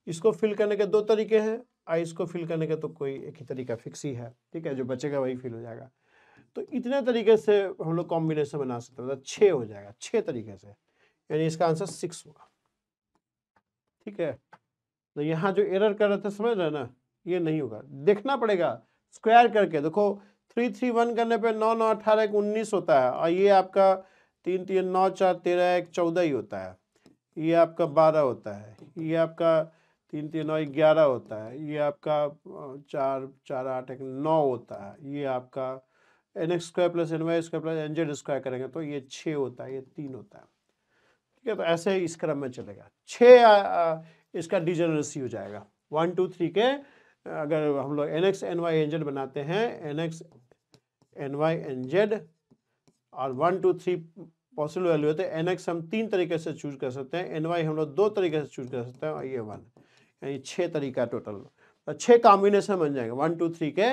इसको फिल करने के दो तरीके हैं, और इसको फिल करने के तो कोई एक ही तरीका फिक्स ही है। ठीक है, जो बचेगा वही फिल हो जाएगा, तो इतने तरीके से हम लोग कॉम्बिनेशन बना सकते हैं, मतलब छः हो जाएगा, छः तरीके से, यानी इसका आंसर सिक्स होगा। ठीक है, तो यहाँ जो एरर कर रहे थे समझ रहे ना, ये नहीं होगा, देखना पड़ेगा स्क्वायर करके, देखो थ्री थ्री वन करने पे नौ नौ अठारह एक उन्नीस होता है, और ये आपका तीन तीन नौ चार तेरह एक चौदह ही होता है, ये आपका बारह होता है, ये आपका तीन तीन नौ ग्यारह होता है, ये आपका चार चार आठ एक नौ होता है, ये आपका n x square plus N Y square plus n z square करेंगे तो ये छः होता है, ये तीन होता है। ठीक है, तो ऐसे इस क्रम में चलेगा, छः इसका डिजनरेसी हो जाएगा। वन टू थ्री के अगर हम लोग N x N Y N Z बनाते हैं, N x N Y N Z और one two three possible value है तो एन एक्स हम तीन तरीके से चूज कर सकते हैं, एन वाई हम लोग दो तरीके से चूज कर सकते हैं और ये वन, यानी छः तरीका टोटल। तो छः कॉम्बिनेशन बन जाएंगे, वन टू थ्री के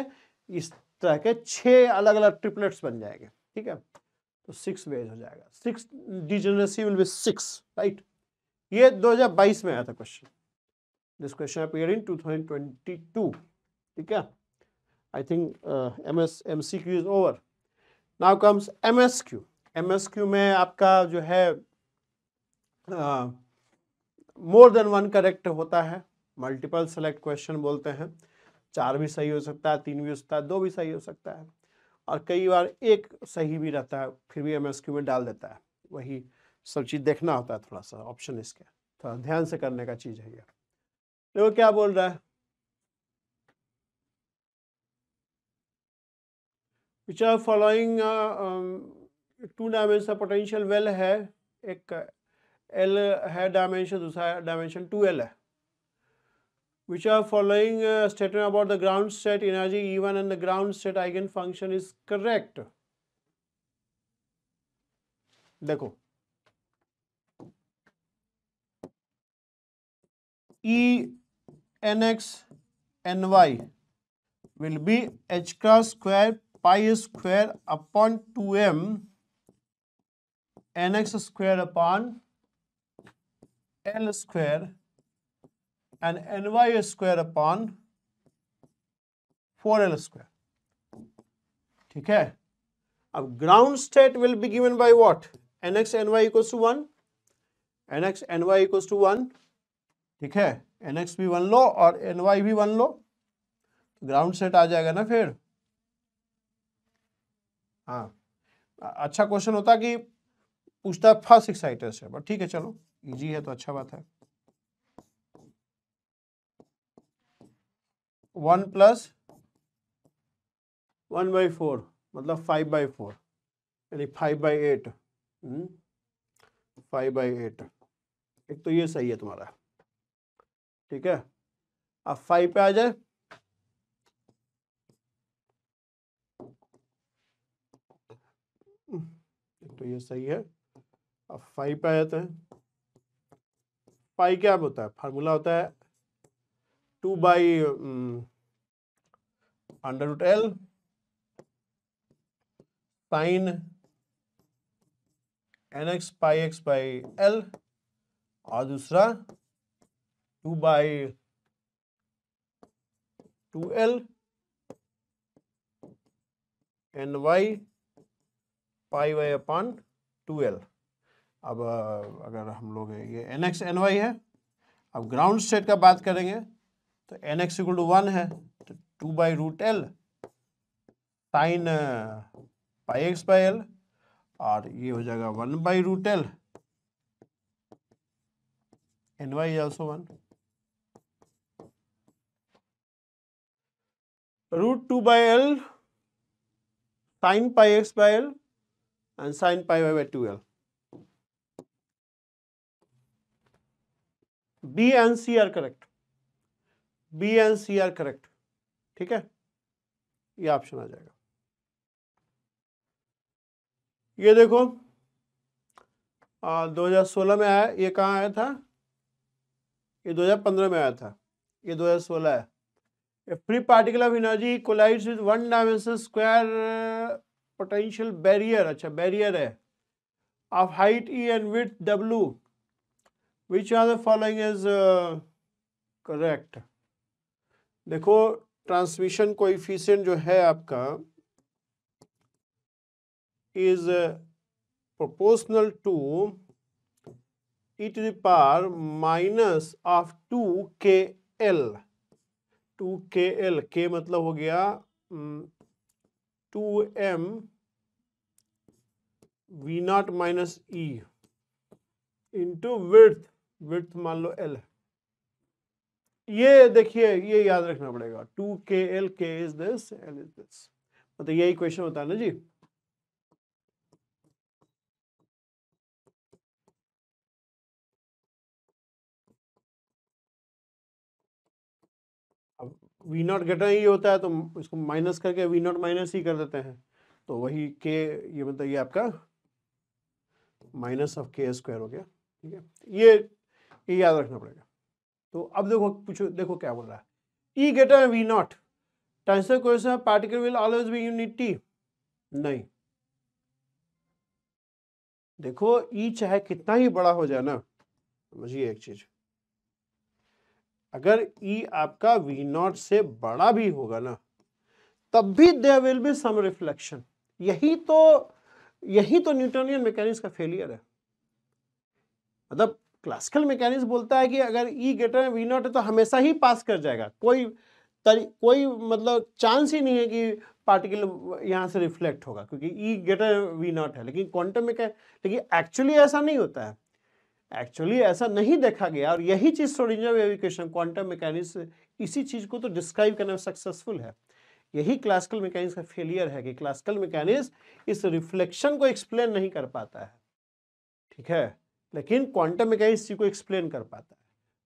इस तरह के छः अलग अलग ट्रिपलेट्स बन जाएंगे। ठीक है, तो सिक्स बेस हो जाएगा, six degeneracy will be six, right. ये दो हज़ार बाईस में आया था question, this question appear in two thousand twenty two. ठीक है, I think M S M C Q is over, now comes M S Q. M S Q में आपका जो है मोर देन वन करेक्ट होता है, मल्टीपल सेलेक्ट क्वेश्चन बोलते हैं, चार भी सही हो सकता है, तीन भी हो सकता है, दो भी सही हो सकता है और कई बार एक सही भी रहता है, फिर भी एम एस क्यू में डाल देता है। वही सब चीज़ देखना होता है, थोड़ा सा ऑप्शन इसके थोड़ा ध्यान से करने का चीज़ है ये। देखो क्या बोल रहा है, which are following two dimension potential well है, एक एल है डायमेंशन, दूसरा डायमेंशन टू एल है। Which are following statement about the ground state energy E one and the ground state eigen function is correct? देखो E nx ny will be h cross square pi square upon two m nx square upon l square and ny square upon four l square. ठीक है, अब ground state will be given by what? nx ny equals to one, nx ny equals to one. ठीक है, nx भी one लो और ny भी one लो, ground state आ जाएगा ना फिर। हाँ, अच्छा क्वेश्चन होता कि पूछता फर्स्ट एक्साइटर से, बट ठीक है चलो इजी है तो अच्छा बात है। One plus one by four मतलब फाइव बाई फोर यानी five by eight, five by eight एक तो ये सही है तुम्हारा। ठीक है, अब फाइव पे आ जाए, एक तो ये सही है, अब फाइव पे आ जाते हैं। फाइव क्या होता है? फार्मूला होता है two by under root l sine n x pi x by L और दूसरा two by two l n y pi y upon two l. अब अगर हम लोग ये एन एक्स एन वाई है, अब ग्राउंड स्टेट का बात करेंगे तो n x equal to one है तो two by root l sine pi x by L और ये हो जाएगा one by root l n y also one. Root two by l sine pi x by L and sine pi y by two l. B and C are correct, B and C are correct. ठीक है, ये option आ जाएगा। ये देखो आ, दो हज़ार सोलह में आया, ये कहाँ आया था? ये दो हज़ार पंद्रह में आया था, ये दो हज़ार सोलह है। A free particle of energy collides with one dimension square potential barrier, अच्छा बैरियर है, of height e and width डब्ल्यू, which are the following is correct. देखो ट्रांसमिशन कोएफिशिएंट जो है आपका is proportional to e to the power minus of two k l, two k l के मतलब हो गया two m v naught minus e into width, width मान लो एल। ये देखिए ये याद रखना पड़ेगा, to k l k is this l is this, मतलब यही क्वेश्चन होता है ना जी। अब वी नॉट गेटर ही होता है तो इसको माइनस करके वी नॉट माइनस ही कर देते हैं, तो वही के ये मतलब ये आपका माइनस ऑफ के स्क्वायर हो गया। ठीक है, ये ये याद रखना पड़ेगा। तो अब देखो पूछो, देखो क्या बोल रहा है, E greater V not transfer coefficient of particle will always be unity. नहीं, देखो ई चाहे कितना ही बड़ा हो जाए ना, समझिए एक चीज, अगर ई आपका वी नॉट से बड़ा भी होगा ना तब भी there will be some reflection. यही तो यही तो न्यूटनियन मैकेनिक्स का फेलियर है। मतलब क्लासिकल मैकेनिक्स बोलता है कि अगर ई ग्रेटर वी नॉट है तो हमेशा ही पास कर जाएगा, कोई कोई मतलब चांस ही नहीं है कि पार्टिकल यहाँ से रिफ्लेक्ट होगा क्योंकि ई ग्रेटर वी नॉट है। लेकिन क्वांटम में क्या, लेकिन एक्चुअली ऐसा नहीं होता है, एक्चुअली ऐसा नहीं देखा गया। और यही चीज़ Schrodinger wave equation quantum mechanics इसी चीज़ को तो डिस्क्राइब करने में सक्सेसफुल है। यही क्लासिकल मैकेनिक्स का फेलियर है कि क्लासिकल मैकेनिक्स इस रिफ्लेक्शन को एक्सप्लेन नहीं कर पाता है। ठीक है, लेकिन क्वांटम मैकेनिक्स इसी को एक्सप्लेन कर पाता है।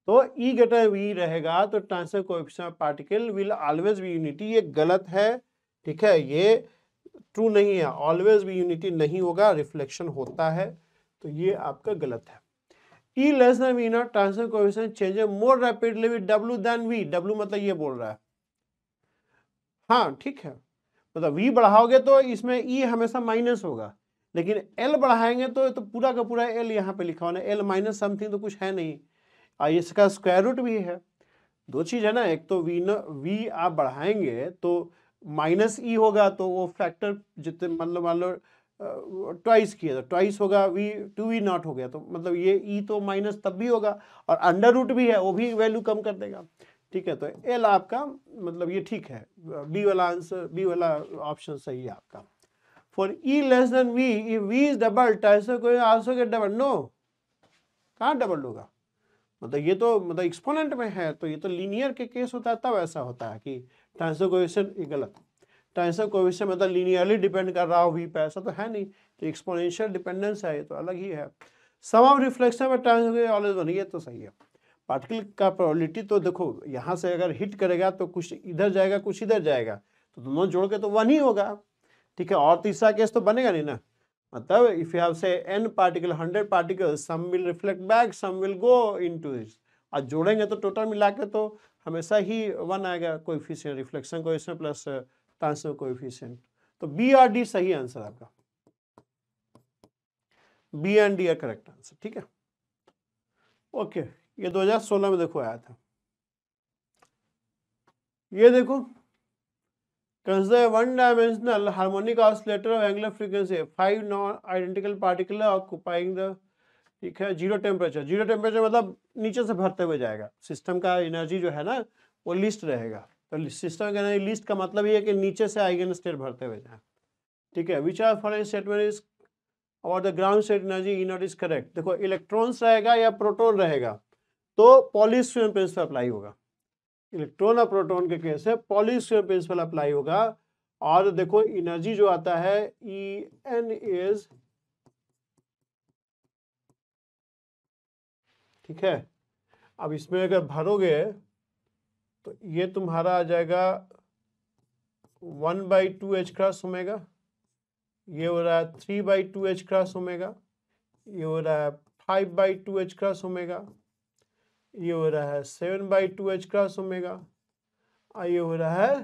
तो ई ग्रेटर वी रहेगा तो transfer coefficient of particle will always be unity. ये गलत है, ठीक है, ये ट्रू नहीं है, ऑलवेज बी यूनिटी नहीं होगा, रिफ्लेक्शन होता है, तो ये आपका गलत है। E less than V naught transfer coefficient changes more rapidly with W than V। W मतलब ये बोल रहा है, हाँ ठीक है, मतलब V बढ़ाओगे तो इसमें E हमेशा माइनस होगा, लेकिन L बढ़ाएंगे तो तो पूरा का पूरा L यहाँ पे लिखा होना, L माइनस समथिंग तो कुछ है नहीं, और इसका स्क्वायर रूट भी है। दो चीज है ना, एक तो V न V आप बढ़ाएंगे तो माइनस E होगा, तो वो फैक्टर जितने मतलब मान लो ट्वाइस किया था, ट्वाइस होगा, वी टू वी नॉट हो गया, तो मतलब ये ई e तो माइनस तब भी होगा, और अंडर रूट भी है, वो भी वैल्यू कम कर देगा। ठीक है, तो एल आपका मतलब ये ठीक है, बी वाला आंसर, बी वाला ऑप्शन सही है आपका। For E less than V if V is double transfer कोई आल्सो गेट डबल। नो, कहाँ डबल होगा, मतलब ये तो मतलब एक्सपोनेंट में है, तो ये तो लीनियर के केस होता है तब ऐसा होता है कि ट्रांसफर कोएफिशिएंट गलत। ट्रांसफर कोएफिशिएंट मतलब लीनियरली डिपेंड कर रहा हो वी पे, ऐसा तो है नहीं, तो एक्सपोनेंशियल डिपेंडेंस है, ये तो अलग ही है। सम ऑफ रिफ्लेक्शन में ट्रांसफर ऑलवेज बन, ये तो सही है। पार्टिकल का प्रोबेबिलिटी तो देखो यहाँ से अगर हिट करेगा तो कुछ इधर जाएगा कुछ इधर जाएगा, तो दोनों जोड़ के तो वन ही होगा। ठीक है, और तीसरा केस तो बनेगा नहीं ना, मतलब if you have say an particle hundred particle some will reflect back some will go into this, और जोड़ेंगे तो टोटल मिला के तो हमेशा ही वन आएगा coefficient, reflection coefficient plus transfer coefficient. तो बी और डी सही आंसर आपका, B and D are correct answer. ठीक है, ओके, ये दो हज़ार सोलह में देखो आया था। ये देखो, consider one dimensional harmonic oscillator of angular frequency five non identical particle occupying the, ठीक है, जीरो टेम्परेचर। जीरो टेम्परेचर मतलब नीचे से भरते हुए जाएगा, सिस्टम का एनर्जी जो है ना वो लिस्ट रहेगा, तो सिस्टम का एनर्जी लिस्ट का मतलब ये है कि नीचे से आइगन स्टेट भरते हुए जाए। ठीक है, which are following statement is और the ground state energy E not is correct. देखो इलेक्ट्रॉन्स रहेगा या प्रोटॉन रहेगा तो पॉलीस्फीयर प्रिंसिपल अप्लाई होगा, इलेक्ट्रॉन और प्रोटॉन के केस है पॉलीस्फीयर प्रिंसिपल अप्लाई होगा। और देखो एनर्जी जो आता है ई एन इज, ठीक है, अब इसमें अगर भरोगे तो ये तुम्हारा आ जाएगा one by two h cross omega, ये हो रहा है three by two h cross omega, ये हो रहा है five by two h cross omega, ये हो रहा है seven by two h cross omega, और ये हो रहा है,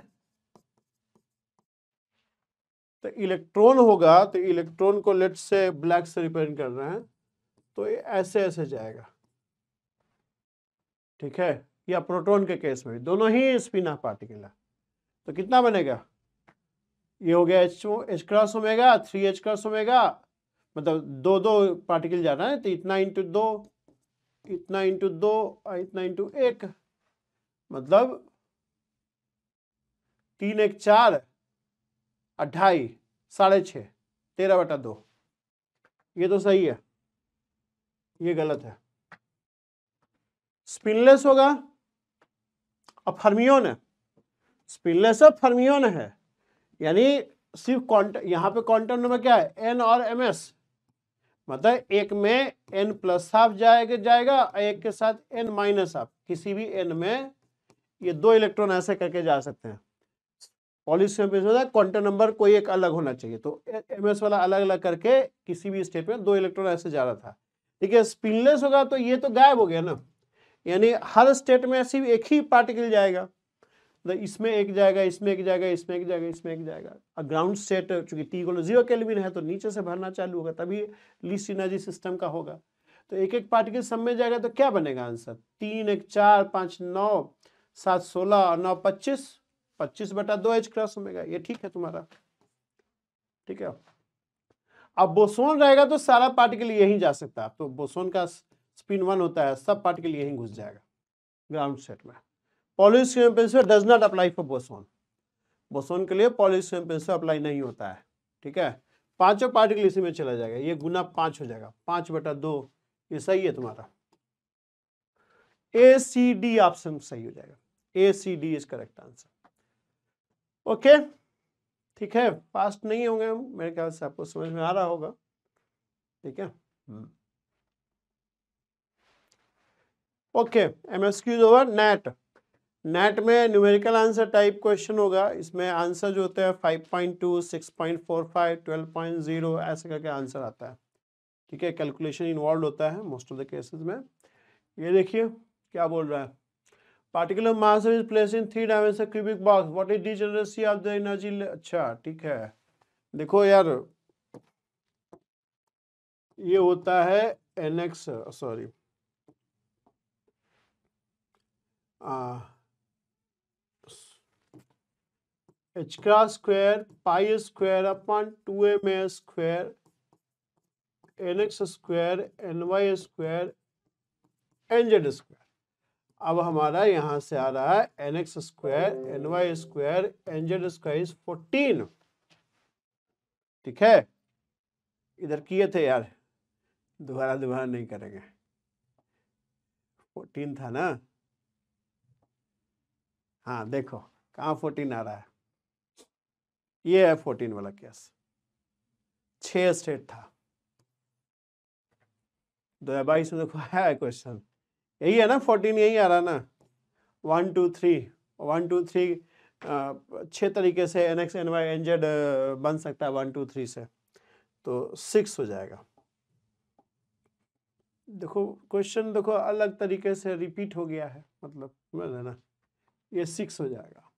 तो इलेक्ट्रॉन होगा तो इलेक्ट्रॉन को लेट से ब्लैक से रिप्रेजेंट कर रहे हैं, तो ये ऐसे ऐसे जाएगा। ठीक है, या प्रोटॉन के केस में दोनों ही स्पिन ऑफ पार्टिकल है, तो कितना बनेगा, ये हो गया h h cross omega, three h cross omega, मतलब दो दो पार्टिकल जा रहा है, तो इतना इंटू दो, इतना इंटू दो, इतना इंटू एक, मतलब तीन एक चार, अट्ठाई, साढ़े छः, तेरह बटा दो। ये तो सही है, ये गलत है। स्पिनलेस होगा अब फर्मियोन है, स्पिनलेस अब फर्मियोन है, यानी सिर्फ क्वांट यहाँ पे क्वांटम नंबर क्या है एन और एम एस, मतलब एक में एन प्लस हाफ जाएगा जाएगा एक के साथ एन माइनस हाफ, किसी भी एन में ये दो इलेक्ट्रॉन ऐसे करके जा सकते हैं। पॉलीसियम बेस होता है, क्वांटम नंबर कोई एक अलग होना चाहिए, तो एम एस वाला अलग अलग करके किसी भी स्टेप में दो इलेक्ट्रॉन ऐसे जा रहा था। ठीक है, स्पिनलेस होगा तो ये तो गायब हो गया ना, यानी हर स्टेट में सिर्फ एक ही पार्टिकल जाएगा, तो इसमें एक जाएगा, इसमें एक जाएगा, इसमें एक जाएगा, इसमें एक जाएगा। और ग्राउंड स्टेट चूंकि T equal to zero kelvin है तो नीचे से भरना चालू होगा, तभी लीस्ट एनर्जी सिस्टम का होगा। तो एक एक पार्टिकल सब में जाएगा तो क्या बनेगा आंसर, तीन एक चार पाँच नौ सात सोलह और नौ पच्चीस, पच्चीस बटा दो एच क्रॉस ओमेगा, ये ठीक है तुम्हारा। ठीक है, अब बोसोन रहेगा तो सारा पार्टिकल यहीं जा सकता है, तो बोसोन का स्पिन वन होता है, सब पार्टिकल यहीं घुस जाएगा ग्राउंड सेट में। पॉलीसियम principle does not apply for boson, boson के लिए पॉलीसियम प्रिंसिपल अप्लाई नहीं होता है। ठीक है, पांचों पार्टिकल इसी में चला जाएगा, ये गुना पांच हो जाएगा, पांच बटा दो, ये सही है तुम्हारा। ए सी डी ऑप्शन सही हो जाएगा, A C D is correct answer. Okay ठीक है, फास्ट नहीं होंगे मेरे ख्याल से, आपको समझ में आ रहा होगा। ठीक है, okay MSQs over net, net में न्यूमेरिकल आंसर टाइप क्वेश्चन होगा, इसमें आंसर जो होते हैं five point two, six point four five, twelve point zero ऐसे करके आंसर आता है। ठीक है, कैलकुलेशन इन्वॉल्व होता है मोस्ट ऑफ द केसेस में। ये देखिए क्या बोल रहा है, particular mass is place in three dimension cubic box, what is degeneracy of the energy. अच्छा ठीक है, देखो यार ये होता है एन एक्स सॉरी एच का square pi square upon two M A square N x square N Y square n z square. अब हमारा यहाँ से आ रहा है n x square N Y square n z square is fourteen. ठीक है, इधर किए थे यार, दोबारा दोबारा नहीं करेंगे, फोर्टीन था ना। हाँ देखो कहाँ फोर्टीन आ रहा है, ये है फोर्टीन वाला केस, छह स्टेट था, दो हजार बाईस में देखो है क्वेश्चन, यही है ना फोर्टीन, यही आ रहा ना। One two three one two three छः तरीके से n x N Y N z बन सकता है, वन टू थ्री से तो सिक्स हो जाएगा। देखो क्वेश्चन देखो अलग तरीके से रिपीट हो गया है, मतलब समझ रहे ना, ये सिक्स हो जाएगा,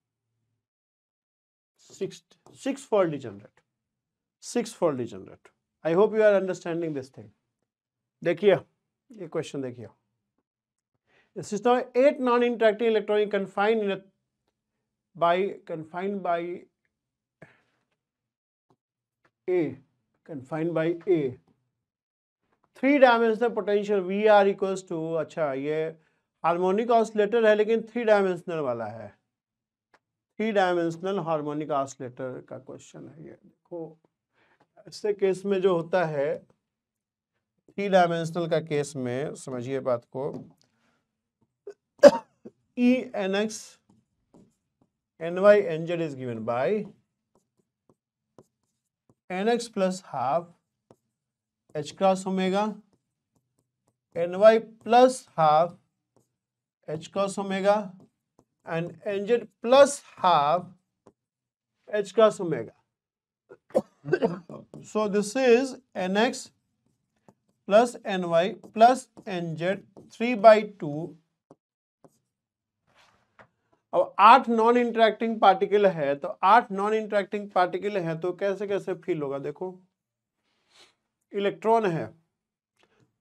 six six for degenerate, six for degenerate. I hope you are understanding this thing. देखिए ये क्वेश्चन देखिए, system at non interacting electronic confined by confined by a confined by a three dimensional potential V r equals to. अच्छा ये harmonic oscillator है लेकिन three dimensional वाला है, three dimensional harmonic oscillator का क्वेश्चन है ये। देखो ऐसे केस में जो होता है थ्री डायमेंशनल का केस में, समझिए बात को, E N X N Y N Z is given by N X plus half H cross omega N Y plus half H cross omega and N Z plus half H cross omega. So this is N X plus N Y plus N Z three by two। अब आठ non interacting particle है, तो आठ non interacting particle है तो कैसे कैसे feel होगा। देखो इलेक्ट्रॉन है,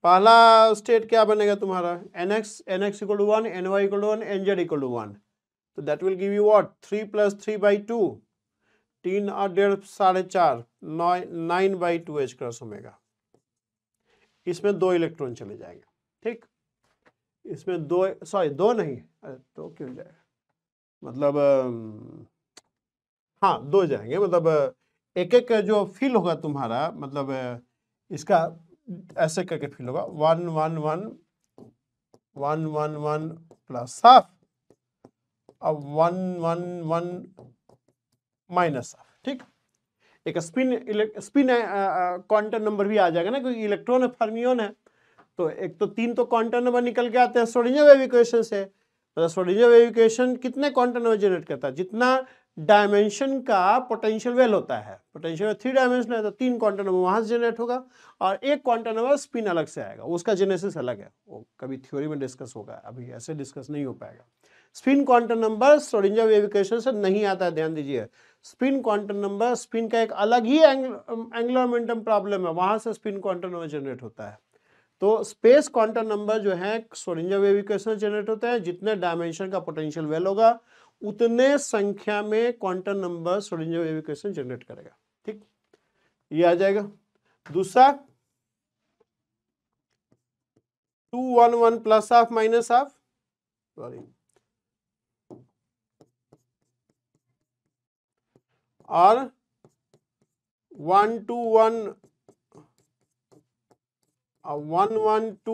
पहला स्टेट क्या बनेगा तुम्हारा n x, n x equal to one, n y equal to one, n z equal to one, तो that will give you what three plus three by two, तीन और डेढ़ साढ़े चार, नौ nine by two h cross omega. इसमें दो electron चले जाएंगे, ठीक, इसमें दो सॉरी दो नहीं, अरे तो क्यों जाएगा, मतलब हाँ दो जाएंगे, मतलब एक एक जो फील होगा तुम्हारा, मतलब इसका ऐसे करके फील होगा, one one one one one one plus half, अब one one one minus half. ठीक, एक स्पिन स्पिन क्वांटम नंबर भी आ जाएगा ना, क्योंकि इलेक्ट्रॉन है, फर्मियोन है, तो एक तो तीन तो क्वांटम नंबर निकल के आते हैं श्रोडिंगर वेव इक्वेशन से, मतलब श्रोडिंगर वेव इक्वेशन कितने क्वांटम नंबर जनरेट करता है? जितना डायमेंशन का पोटेंशियल वेल होता है, पोटेंशियल वेल थ्री डायमेंशन है तो तीन क्वांटम नंबर वहां से जनरेट होगा और एक क्वांटम नंबर स्पिन अलग से आएगा, उसका जेनेसिस अलग है, वो कभी थ्योरी में डिस्कस होगा, अभी ऐसे डिस्कस नहीं हो पाएगा। Spin quantum number Schrodinger wave equation से नहीं आता है, ध्यान दीजिए। स्पिन क्वांटम नंबर स्पिन का एक अलग ही एंगुलर मोमेंटम प्रॉब्लम है, वहां से स्पिन क्वांटम नंबर जनरेट होता है। तो स्पेस क्वांटम नंबर जो है श्रोडिंगर वेव इक्वेशन जनरेट होता है, जितने डायमेंशन का पोटेंशियल वेल होगा उतने संख्या में quantum number Schrodinger wave equation generate करेगा। ठीक, ये आ जाएगा। दूसरा two one one plus half minus half, sorry, और वन टू वन और वन वन टू,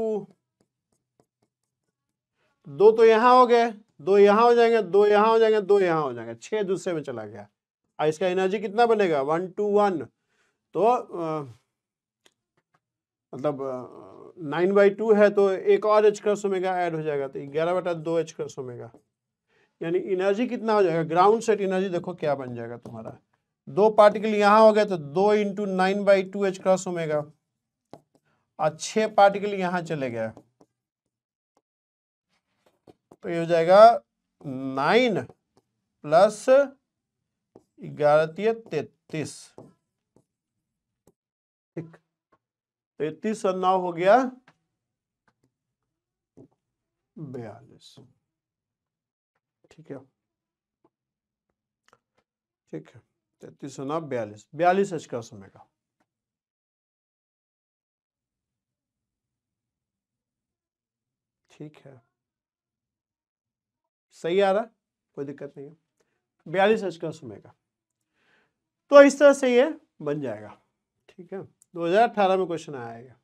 दो तो यहां हो गए, दो यहां हो जाएंगे, दो यहां हो जाएंगे, दो यहां हो जाएंगे, छह दूसरे में चला गया। और इसका एनर्जी कितना बनेगा? वन टू वन तो आ, मतलब नाइन बाई टू है तो एक और एच क्रॉस ओमेगा ऐड हो जाएगा तो ग्यारह बटा दो एच क्रॉस ओमेगा, यानी एनर्जी कितना हो जाएगा? ग्राउंड सेट एनर्जी देखो क्या बन जाएगा तुम्हारा, दो पार्टिकल यहाँ हो गया तो दो into nine by two h cross omega और छह पार्टिकल यहाँ चले गए तो ये हो जाएगा नाइन प्लस ग्यारह तैतीस। ठीक, तैतीस और नौ हो गया बयालीस। ठीक है, ठीक है, तैतीस और नौ बयालीस, बयालीस एच का समय का। ठीक है, सही आ रहा, कोई दिक्कत नहीं है, बयालीस एच का समय का। तो इस तरह से ये बन जाएगा। ठीक है, दो हज़ार अठारह में क्वेश्चन आएगा,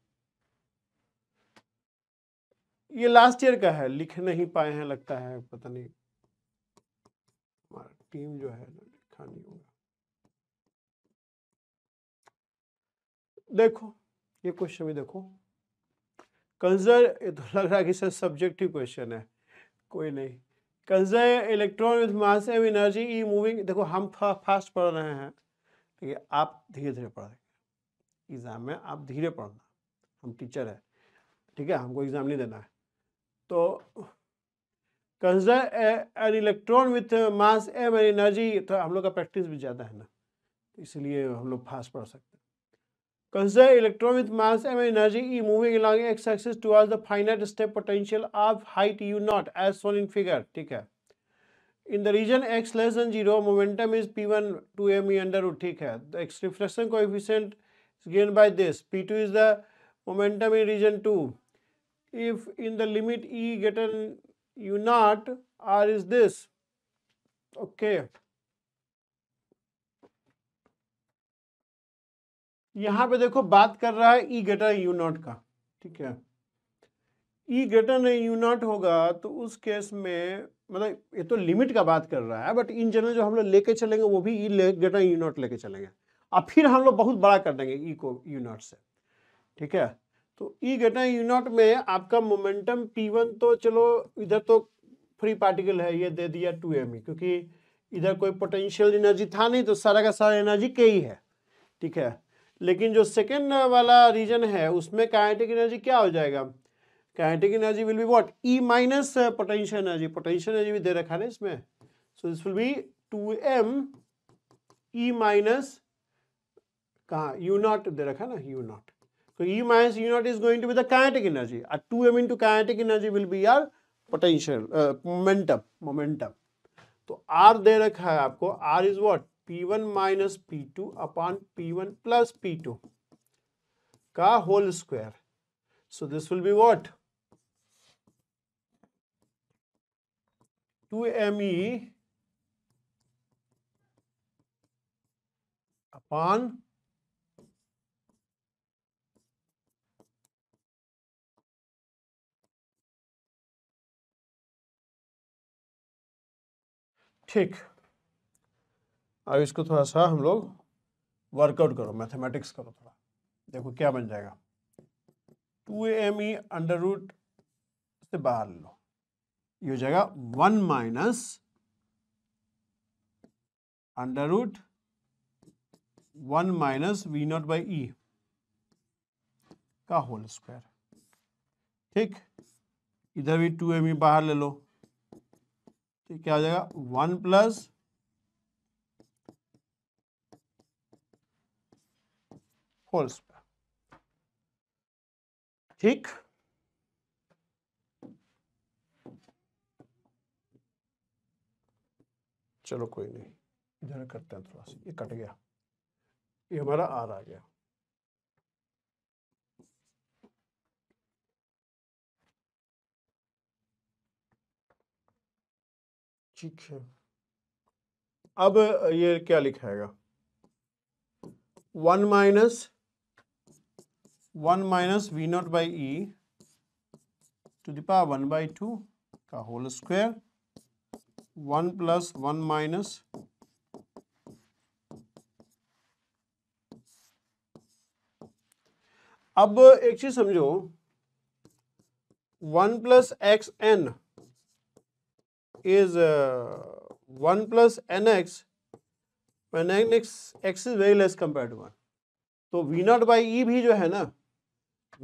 ये लास्ट ईयर का है, लिख नहीं पाए हैं लगता है, पता नहीं हमारा टीम जो है लिखा नहीं होगा। देखो ये क्वेश्चन भी देखो, कंजर, ये तो लग रहा है कि सर सब्जेक्टिव क्वेश्चन है, कोई नहीं। Consider electron with mass and energy E moving, देखो हम फास्ट पढ़ रहे हैं, ठीक है, आप धीरे धीरे पढ़ेंगे, एग्जाम में आप धीरे पढ़ना, हम टीचर है, ठीक है, हमको एग्जाम नहीं देना है। तो consider an electron with mass M and energy, तो हम लोग का प्रैक्टिस भी ज़्यादा है ना, इसलिए हम लोग फास्ट पढ़ सकते हैं। Consider electron with mass m and energy E moving along x axis towards the finite state potential of height u naught as shown in figure. ठीक है, in the region x less than zero, momentum is p one to m e under root. ठीक है, the x reflection coefficient is given by this. p two is the momentum in region two. If in the limit e greater than u naught, r is this. Okay. यहाँ पे देखो बात कर रहा है E greater you not का। ठीक है, ई ग्रेटर यू नॉट होगा तो उस केस में, मतलब ये तो लिमिट का बात कर रहा है, बट इन जनरल जो हम लोग लेके चलेंगे वो भी ई ग्रेटर यू नॉट लेके चलेंगे और फिर हम लोग बहुत बड़ा कर देंगे ई को यू नॉट से। ठीक है, तो ई ग्रेटर यू नॉट में आपका मोमेंटम पी वन तो चलो इधर तो फ्री पार्टिकल है, ये दे दिया टू एम ई, क्योंकि इधर कोई पोटेंशियल एनर्जी था नहीं तो सारा का सारा एनर्जी के ही है। ठीक है, लेकिन जो सेकेंड वाला रीजन है उसमें काइनेटिक एनर्जी क्या हो जाएगा? Kinetic energy will be what? E minus potential energy, potential energy भी दे रखा है ना इसमें, so this will be two m E minus कहाँ यू नॉट दे रखा है ना, यू नॉट, तो E minus you not is going to be the kinetic energy और two m into kinetic energy will be यार पोटेंशियल मोमेंटम, मोमेंटम तो are दे रखा है आपको, r is what? P one minus p two upon p one plus p two का whole square, so this will be what? Two m E upon ठीक। अब इसको थोड़ा सा हम लोग वर्कआउट करो, मैथमेटिक्स करो थोड़ा, देखो क्या बन जाएगा। Two m E under root से बाहर लो, ये हो जाएगा one minus under root one minus V not by E का होल स्क्वायर। ठीक, इधर भी टू एम ई बाहर ले लो तो क्या हो जाएगा वन प्लस होल स्क्वायर। ठीक, चलो कोई नहीं, इधर करते हैं थोड़ा सा, ये कट गया, ये हमारा आर आ गया। ठीक है, अब ये क्या लिखाएगा one minus one minus V not by E to the power one by two का whole square one plus one minus अब एक चीज समझो one plus x n is uh, one plus nx when nx x is very less compared to one. तो v naught by e भी जो है ना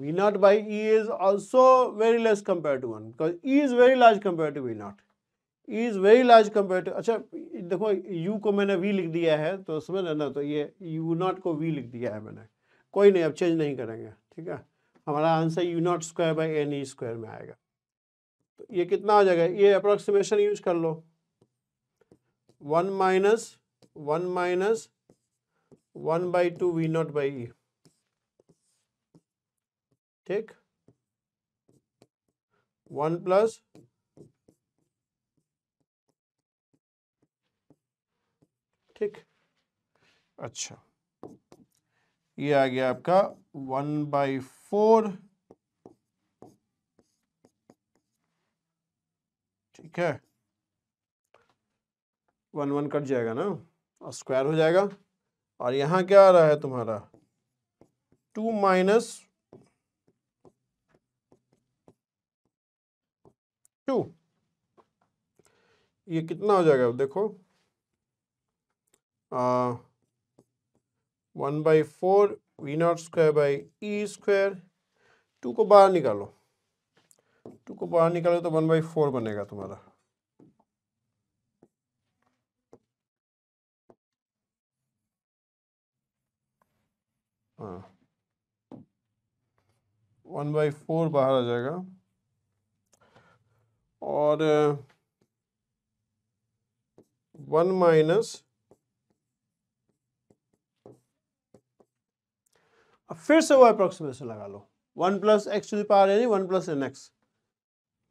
v naught by e is also very less compared to one because e is very large compared to v naught. e is very large compared to अच्छा देखो u को मैंने v लिख दिया है तो समझ रहे ना, तो ये u naught को v लिख दिया है मैंने, कोई नहीं अब चेंज नहीं करेंगे। ठीक है, हमारा answer u naught square by n e square में आएगा। ये कितना आ जाएगा, ये अप्रोक्सीमेशन यूज कर लो one minus one minus one by two V not by E. ठीक, वन प्लस ठीक, अच्छा ये आ गया आपका वन बाई फोर। ठीक है, वन वन कट जाएगा ना और स्क्वायर हो जाएगा, और यहाँ क्या आ रहा है तुम्हारा टू माइनस टू, ये कितना हो जाएगा देखो one by four V not square by E square. Two को बाहर निकालो, टू को बाहर निकालो तो वन बाई फोर बनेगा तुम्हारा। हाँ, वन बाई फोर बाहर आ जाएगा और वन माइनस फिर से वो अप्रोक्सीमेशन लगा लो one plus x to the power यानी वन प्लस एन एक्स।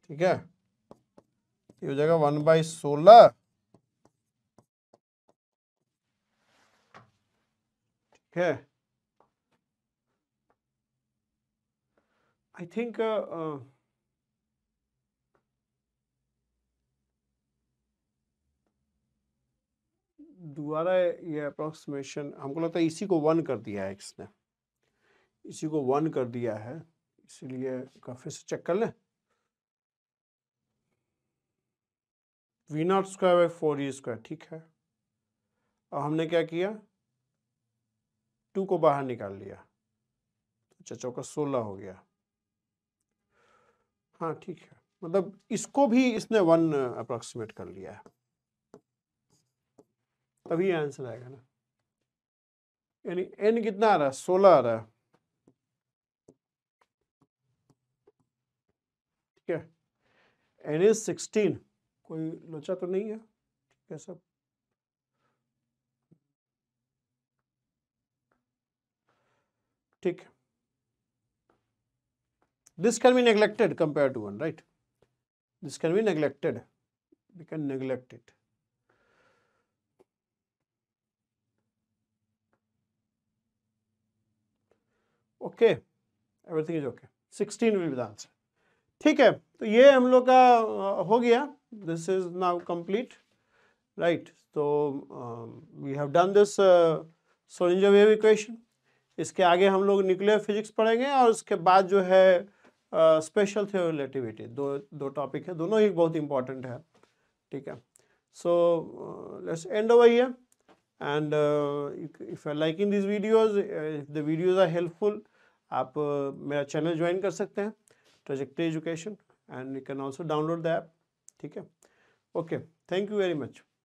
ठीक है, ये हो जाएगा वन बाई सोलह। ठीक है, आई थिंक दोबारा ये अप्रोक्सीमेशन हमको लगता है इसी को वन कर दिया है इसने, इसी को वन कर दिया है, इसीलिए काफी से चेक कर लें V not square by four E square. ठीक है, और हमने क्या किया टू को बाहर निकाल लिया, अच्छा चौका सोलह हो गया। हाँ ठीक है, मतलब इसको भी इसने वन अप्रोक्सीमेट कर लिया है, तभी आंसर आएगा ना। यानी एन कितना आ रहा है सोलह आ रहा है। ठीक है, एन इज सिक्सटीन, कोई लोचा तो नहीं है। ठीक है, सब ठीक है, this can be neglected compare to one, right, this can be neglected, we can neglect it. Okay, everything is okay, sixteen will be the answer. ठीक है, तो ये हम लोग का हो गया, this is now complete, right? So um, we have done this uh, Schrödinger wave equation. इसके आगे हम लोग न्यूक्लियर फिजिक्स पढ़ेंगे और उसके बाद जो है स्पेशल थ्योरी रिलेटिविटी, दो दो टॉपिक है, दोनों ही बहुत इंपॉर्टेंट है, ठीक है। so uh, let's end over here, and uh, if you are liking these videos, uh, if the videos are helpful, आप uh, मेरा चैनल ज्वाइन कर सकते हैं trajectory education, and you can also download the app, ठीक है। Okay, thank you very much.